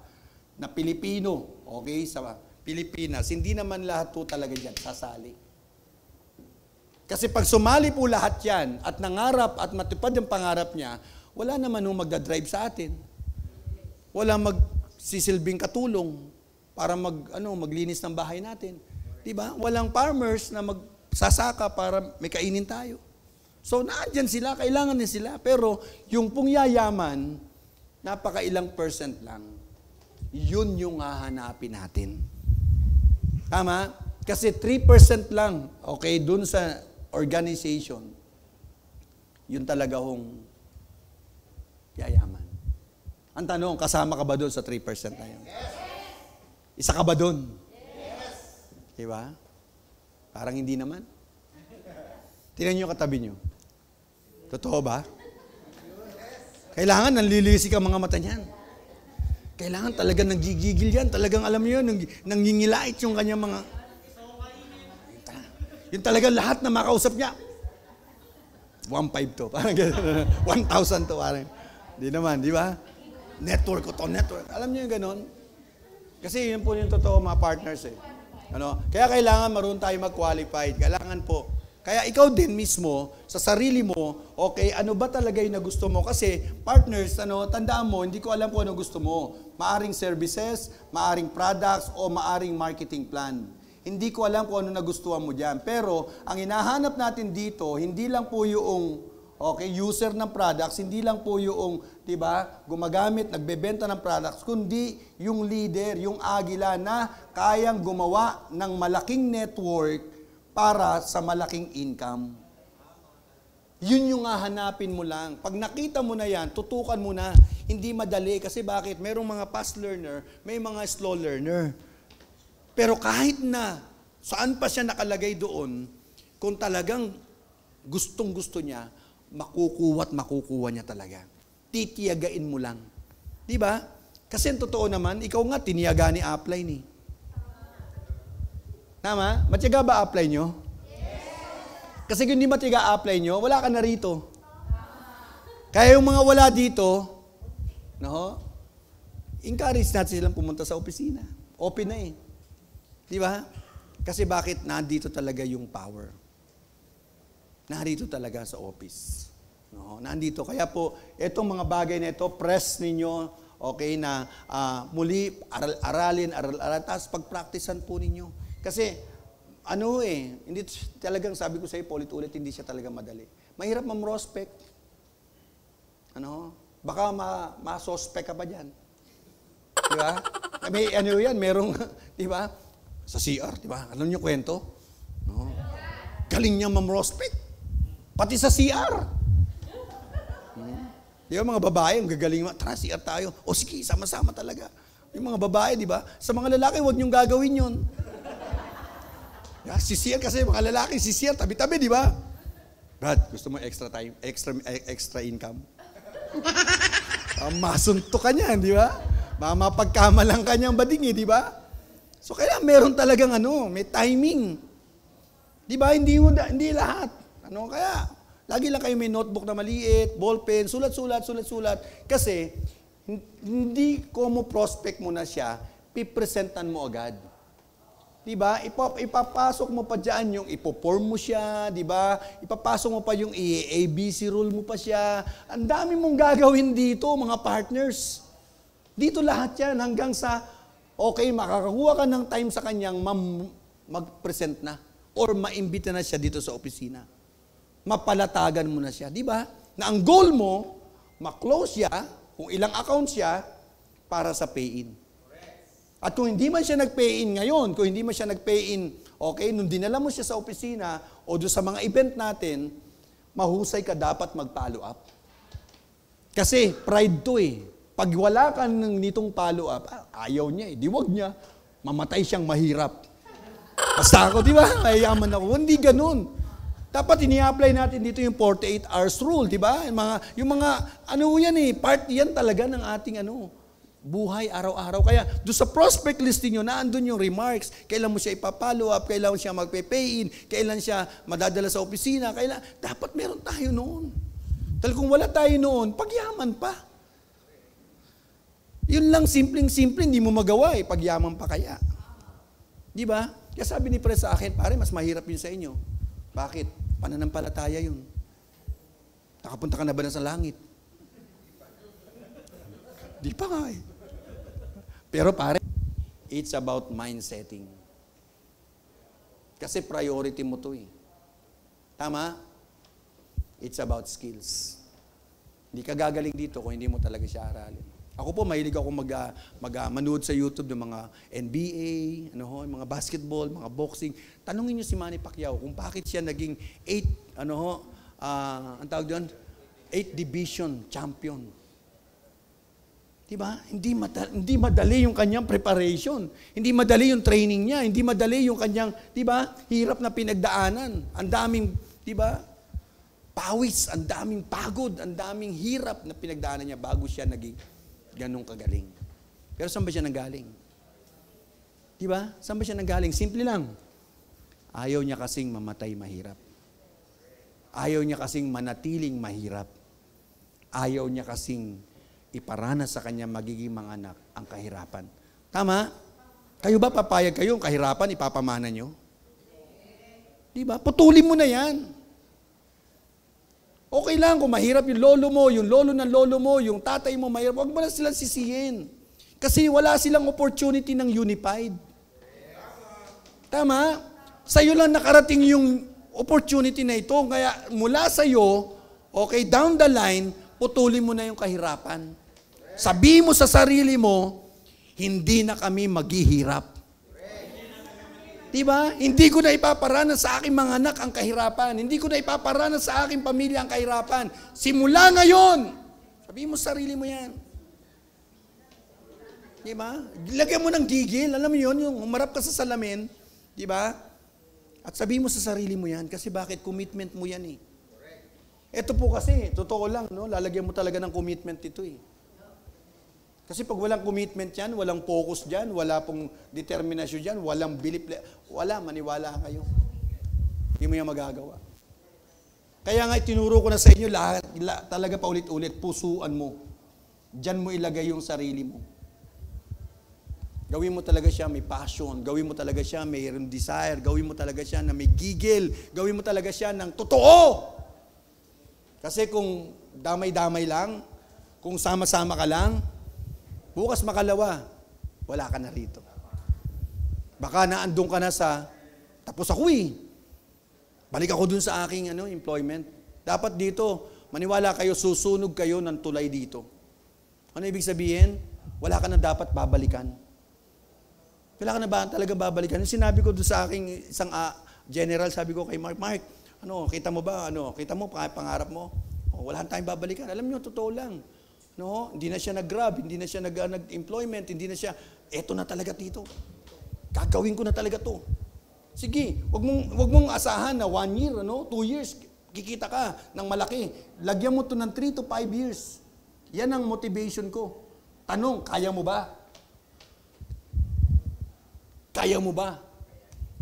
na Pilipino, okay, sa Pilipinas, hindi naman lahat po talaga dyan sasali. Kasi pag sumali po lahat yan, at nangarap, at matupad ang pangarap niya, wala naman nung magdadrive sa atin. Wala magsisilbing katulong para maglinis ng bahay natin. Diba? Walang farmers na magsasaka para may kainin tayo. So, naandyan sila, kailangan din sila. Pero, yung pong yayaman, napakailang percent lang, yun yung hahanapin natin. Tama? Kasi 3% lang, okay, dun sa organization, yun talaga hong yayaman. Ang tanong, kasama ka ba dun sa 3% na yun? Yes. Isa ka ba dun? Yes. Diba? Parang hindi naman. Tingnan nyo katabi nyo. Totoo ba? Kailangan nanlilisik ang mga mata niyan. Kailangan talaga nanggigigil yan. Talagang alam niyo yun, nanggingilait yung kanyang mga... Yung talaga lahat na makausap niya. 1,500 to. Parang gano'n. 1,000 to. Parang. Hindi naman, di ba? Network ko to, network. Alam niyo yung gano'n? Kasi yun po yung totoo mga partners eh. Ano? Kaya kailangan maroon tayo mag-qualified. Kailangan po. Kaya ikaw din mismo, sa sarili mo, okay, ano ba talaga yung gusto mo? Kasi partners, tandaan mo, hindi ko alam kung ano gusto mo. Maaring services, maaring products, o maaring marketing plan. Hindi ko alam kung ano nagustuhan mo dyan. Pero, ang hinahanap natin dito, hindi lang po yung okay, user ng products, hindi lang po yung diba, gumagamit, nagbebenta ng products, kundi yung leader, yung agila na kayang gumawa ng malaking network para sa malaking income. Yun yung hahanapin mo lang. Pag nakita mo na yan, tutukan mo na. Hindi madali. Kasi bakit? Merong mga fast learner, may mga slow learner. Pero kahit na saan pa siya nakalagay doon, kung talagang gustong-gusto niya, makukuha at makukuha niya talaga. Titiyagain mo lang. Diba? Kasi ang totoo naman, ikaw nga tiniyaga ni Apply ni. Tama? Matiyaga ba apply nyo? Yes. Kasi kung hindi matiyaga apply nyo, wala ka na rito. Kaya yung mga wala dito, no, encourage natin silang pumunta sa opisina. Open na eh. Di ba? Kasi bakit? Nandito talaga yung power. Narito talaga sa office. No, nandito. Kaya po, itong mga bagay na ito, press ninyo, okay, na muli, aralin, tapos pag-practicean po ninyo. Kasi, hindi talagang sabi ko sa'yo, paulit-ulit, hindi siya talaga madali. Mahirap mamrospect. Baka ma-sospect ka pa dyan. Di ba? May yan, merong, di ba? Sa CR, di ba? Alam niyo kwento? No? Galing niya mamrospect. Pati sa CR. Di ba mga babae, ang gagaling, tara CR tayo. O sige, sama-sama talaga. Yung mga babae, di ba? Sa mga lalaki, huwag niyong gagawin yun. Sisir kasi mga lalaki, sisir, tabi-tabi, di ba? Brad, gusto mo extra time, extra income? Masunto ka niya, di ba? Mamapagkamalang ka niyang badingi, di ba? So kailangan meron talagang may timing. Di ba? Hindi lahat. Kaya, lagi lang kayo may notebook na maliit, ballpen, sulat. Kasi, hindi ko mo prospect mo na siya, pipresentan mo agad. Diba? Ipapasok mo pa dyan yung ipoform mo siya, diba? Ipapasok mo pa yung ABC rule mo pa siya. Ang dami mong gagawin dito, mga partners. Dito lahat yan hanggang sa, okay, makakakuha ka ng time sa kanyang mag-present na or maimbita na siya dito sa opisina. Mapalatagan mo na siya, diba? Na ang goal mo, maklose siya, kung ilang accounts siya, para sa pay-in. At kung hindi man siya nag-pay-in ngayon, kung hindi man siya nag-pay-in, okay, nung dinala mo siya sa opisina o doon sa mga event natin, mahusay ka dapat mag-follow up. Kasi pride to eh. Pag wala ka ng nitong follow-up, ayaw niya eh. Di wag niya. Mamatay siyang mahirap. Basta ako, di ba? Mayayaman ako. Hindi ganun. Dapat ini-apply natin dito yung 48 hours rule, di ba? Yung mga ano yan eh, part yan talaga ng ating ano, buhay araw-araw. Kaya doon sa prospect listing nyo, naandun yung remarks. Kailan mo siya ipapollow up, kailan siya magpe-pay-in, kailan siya madadala sa opisina, kailan. Dapat meron tayo noon. Dahil kung wala tayo noon, pagyaman pa. Yun lang, simpleng-simple, hindi mo magawa eh. Pagyaman pa kaya. Di ba? Kaya sabi ni Pre sa akin, pare, mas mahirap yun sa inyo. Bakit? Pananampalataya yun. Nakapunta ka na ba na sa langit? Di pa nga eh. Pero pare, it's about mind setting. Kasi priority mo to eh. Tama? It's about skills. Hindi ka gagaling dito kung hindi mo talaga siya aralin. Ako po, mahilig ako manood sa YouTube ng mga NBA, mga basketball, mga boxing. Tanungin niyo si Manny Pacquiao kung bakit siya naging 8, ang tawag doon? 8 division champion. Diba? Hindi madali yung kanyang preparation. Hindi madali yung training niya. Hindi madali yung kanyang, diba? Hirap na pinagdaanan. Ang daming, diba? Pawis, ang daming pagod, ang daming hirap na pinagdaanan niya bago siya naging ganong kagaling. Pero saan ba siya nanggaling? Diba? Saan ba siya nanggaling? Simple lang. Ayaw niya kasing mamatay mahirap. Ayaw niya kasing manatiling mahirap. Ayaw niya kasing iparana sa kanya magiging mga anak ang kahirapan. Tama? Kayo ba papayag kayo ang kahirapan ipapamana nyo? Diba? Putulin mo na yan. Okay lang kung mahirap yung lolo mo, yung lolo ng lolo mo, yung tatay mo mahirap. Huwag mo na silang sisihin. Kasi wala silang opportunity ng unified. Tama? Sa'yo lang nakarating yung opportunity na ito. Kaya mula sa'yo, okay, down the line, putulin mo na yung kahirapan. Sabi mo sa sarili mo, hindi na kami maghihirap. Diba? Hindi ko na ipaparana sa aking mga anak ang kahirapan. Hindi ko na ipaparana sa aking pamilya ang kahirapan. Simula ngayon, sabihin mo sarili mo yan. Diba? Lagyan mo ng gigil. Alam mo yun, yung humarap ka sa salamin. Diba? At sabihin mo sa sarili mo yan. Kasi bakit? Commitment mo yan eh. Ito po kasi, totoo lang, no? Lalagyan mo talaga ng commitment ito eh. Kasi pag walang commitment yan, walang focus dyan, wala pong determinasyon dyan, walang belief, wala, maniwala kayo. Hindi mo yan magagawa. Kaya nga, itinuro ko na sa inyo, lahat, talaga paulit-ulit, pusuan mo. Dyan mo ilagay yung sarili mo. Gawin mo talaga siya may passion, gawin mo talaga siya may desire, gawin mo talaga siya na may gigil, gawin mo talaga siya ng totoo. Kasi kung damay-damay lang, kung sama-sama ka lang, bukas makalawa, wala ka na rito. Baka naandun ka na sa, tapos ako eh. Balik ako dun sa aking employment. Dapat dito, maniwala kayo, susunog kayo ng tulay dito. Ano ibig sabihin? Wala ka na dapat babalikan. Wala ka na ba talaga babalikan? Yung sinabi ko dun sa aking isang general, sabi ko kay Mark, kita mo ba? Kita mo, pangarap mo? Wala tayong babalikan. Alam nyo, totoo lang. No, hindi na siya nag-grab, hindi na siya nag-employment, hindi na siya, eto na talaga dito. Gagawin ko na talaga to. Sige, wag mong asahan na 1 year, 2 years, kikita ka ng malaki. Lagyan mo to ng 3 to 5 years. Yan ang motivation ko. Tanong, kaya mo ba? Kaya mo ba?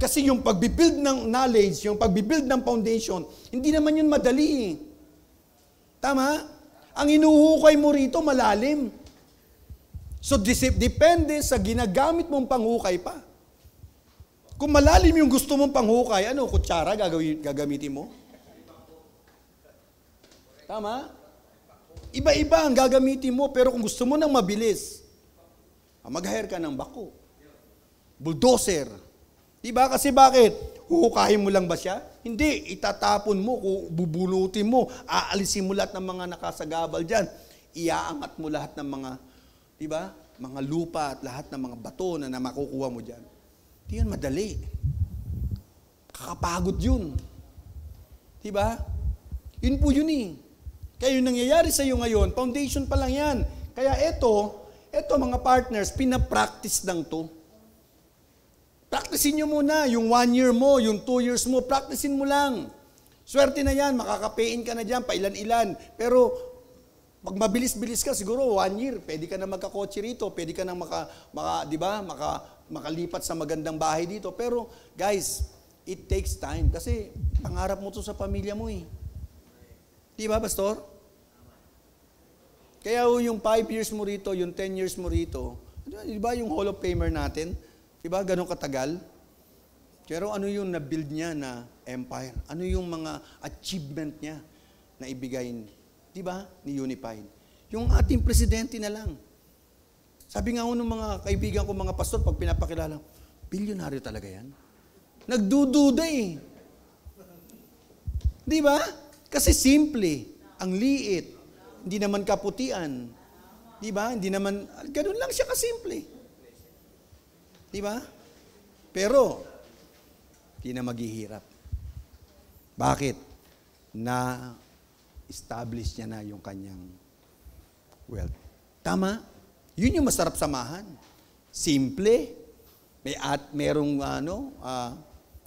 Kasi yung pag-build ng knowledge, yung pag-build ng foundation, hindi naman yun madali. Tama? Ang inuhukay mo rito, malalim. So, depende sa ginagamit mong panghukay pa. Kung malalim yung gusto mong panghukay, kutsara gagamitin mo? Tama? Iba-iba ang gagamitin mo, pero kung gusto mo nang mabilis, mag-hire ka ng bako. Bulldozer. Diba? Kasi bakit? Huhukahin mo lang ba siya? Hindi, itatapon mo, bubulutin mo, aalisin mo lahat ng mga nakasagabal dyan, iaangat mo lahat ng mga, diba, mga lupa at lahat ng mga bato na makukuha mo dyan. Hindi yun madali. Kakapagod yun. Diba? Yun po yun eh. Kaya yung nangyayari sa iyo ngayon, foundation pa lang yan. Kaya ito mga partners, pinapractice lang to. Practicein nyo muna, yung 1 year mo, yung 2 years mo, practicein mo lang. Swerte na yan, makakapein ka na dyan, pailan-ilan. Pero pag mabilis-bilis ka, siguro 1 year, pwede ka na magkakotse rito, pwede ka na makalipat sa magandang bahay dito. Pero guys, it takes time kasi pangarap mo to sa pamilya mo eh. Di ba, Pastor? Kaya yung 5 years mo rito, yung 10 years mo rito, di ba yung Hall of Famer natin? Di ba ganun katagal? Pero ano yung na-build niya na empire? Ano yung mga achievement niya na ibigay, di ba, ni Unified? Yung ating presidente na lang. Sabi nga ako ng mga kaibigan ko, mga pastor, pag pinapakilala, bilyonaryo talaga yan. Nagdududa eh. Di ba? Kasi simple, ang liit, hindi naman kaputian. Di ba? Hindi naman, ganun lang siya kasimple. Di ba? Pero, hindi na maghihirap. Bakit? Na-establish niya na yung kanyang wealth. Tama? Yun yung masarap samahan. Simple, merong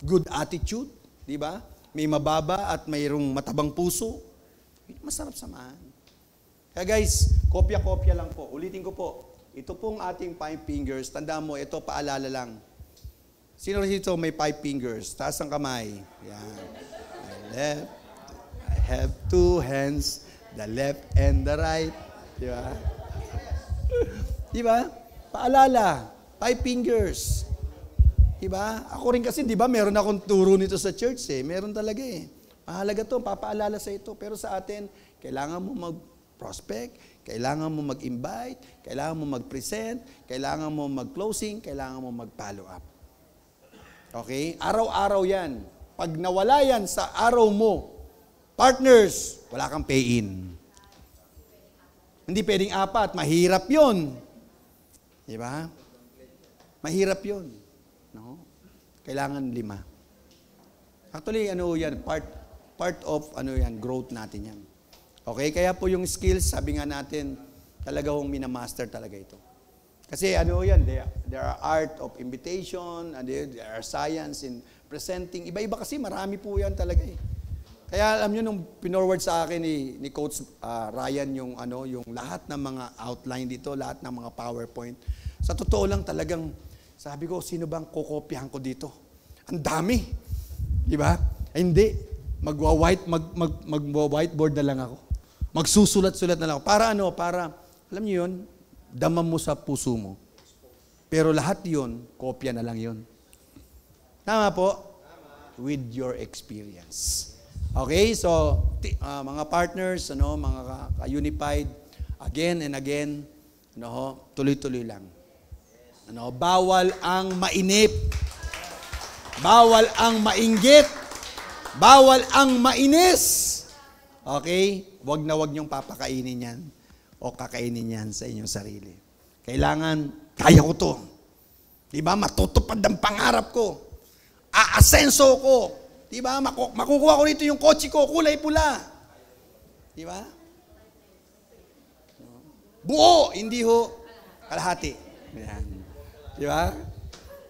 good attitude. Di ba? May mababa at mayroong matabang puso. Masarap samahan. Kaya guys, kopya-kopya lang po. Ulitin ko po. Ito pong ating 5 fingers. Tandaan mo, ito paalala lang. Sino dito may 5 fingers? Taas ang kamay. Yan. I have 2 hands. The left and the right. Di ba? Di ba? Paalala. 5 fingers. Diba? Ako rin kasi, diba, meron akong turo nito sa church eh. Meron talaga eh. Mahalaga to, papaalala sa ito. Pero sa atin, kailangan mo mag-prospect, kailangan mo mag-invite, kailangan mo mag-present, kailangan mo mag-closing, kailangan mo mag-follow up. Okay? Araw-araw yan. Pag nawala yan sa araw mo, partners, wala kang pay-in. Hindi pwedeng 4, mahirap yun. Diba? Mahirap yun. No? Kailangan 5. Actually, ano yan, part of ano yan, growth natin yan. Okay, kaya po yung skills, sabi nga natin, talaga hong minamaster talaga ito. Kasi ano yan, there are art of invitation, and there are science in presenting. Iba-iba kasi, marami po yan talaga eh. Kaya alam nyo, nung pinorward sa akin ni Coach Ryan yung lahat ng mga outline dito, lahat ng mga PowerPoint, sa totoo lang talagang, sabi ko, sino bang kokopyahan ko dito? Ang dami. Di ba? Hindi. Magwa-whiteboard na lang ako. Magsusulat-sulat na lang ako. Para ano? Para, alam niyo yun, dama mo sa puso mo. Pero lahat yun, kopya na lang yun. Tama po? Tama. With your experience. Okay? So, mga partners, ano, mga ka-unified, again and again, ano, tuloy-tuloy lang. Ano, bawal ang mainip. Bawal ang mainggit. Bawal ang mainis. Okay? Wag na wag niyong papakainin yan o kakainin yan sa inyong sarili. Kailangan, kaya ko to. Diba? Matutupad ang pangarap ko. Aasenso ko. Diba? Makukuha ko rito yung kotse ko, kulay pula. Diba? Buo, hindi ho kalahati. Yan. Di ba?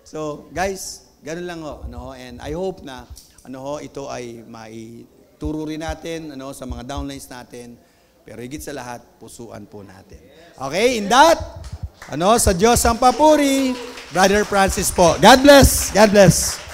So, guys, ganun lang ho. Ano, and I hope na ano ho, ito ay maituro rin natin ano, sa mga downlines natin. Pero higit sa lahat, pusuan po natin. Okay, in that, ano, sa Diyos ang papuri, Brother Francis po. God bless! God bless!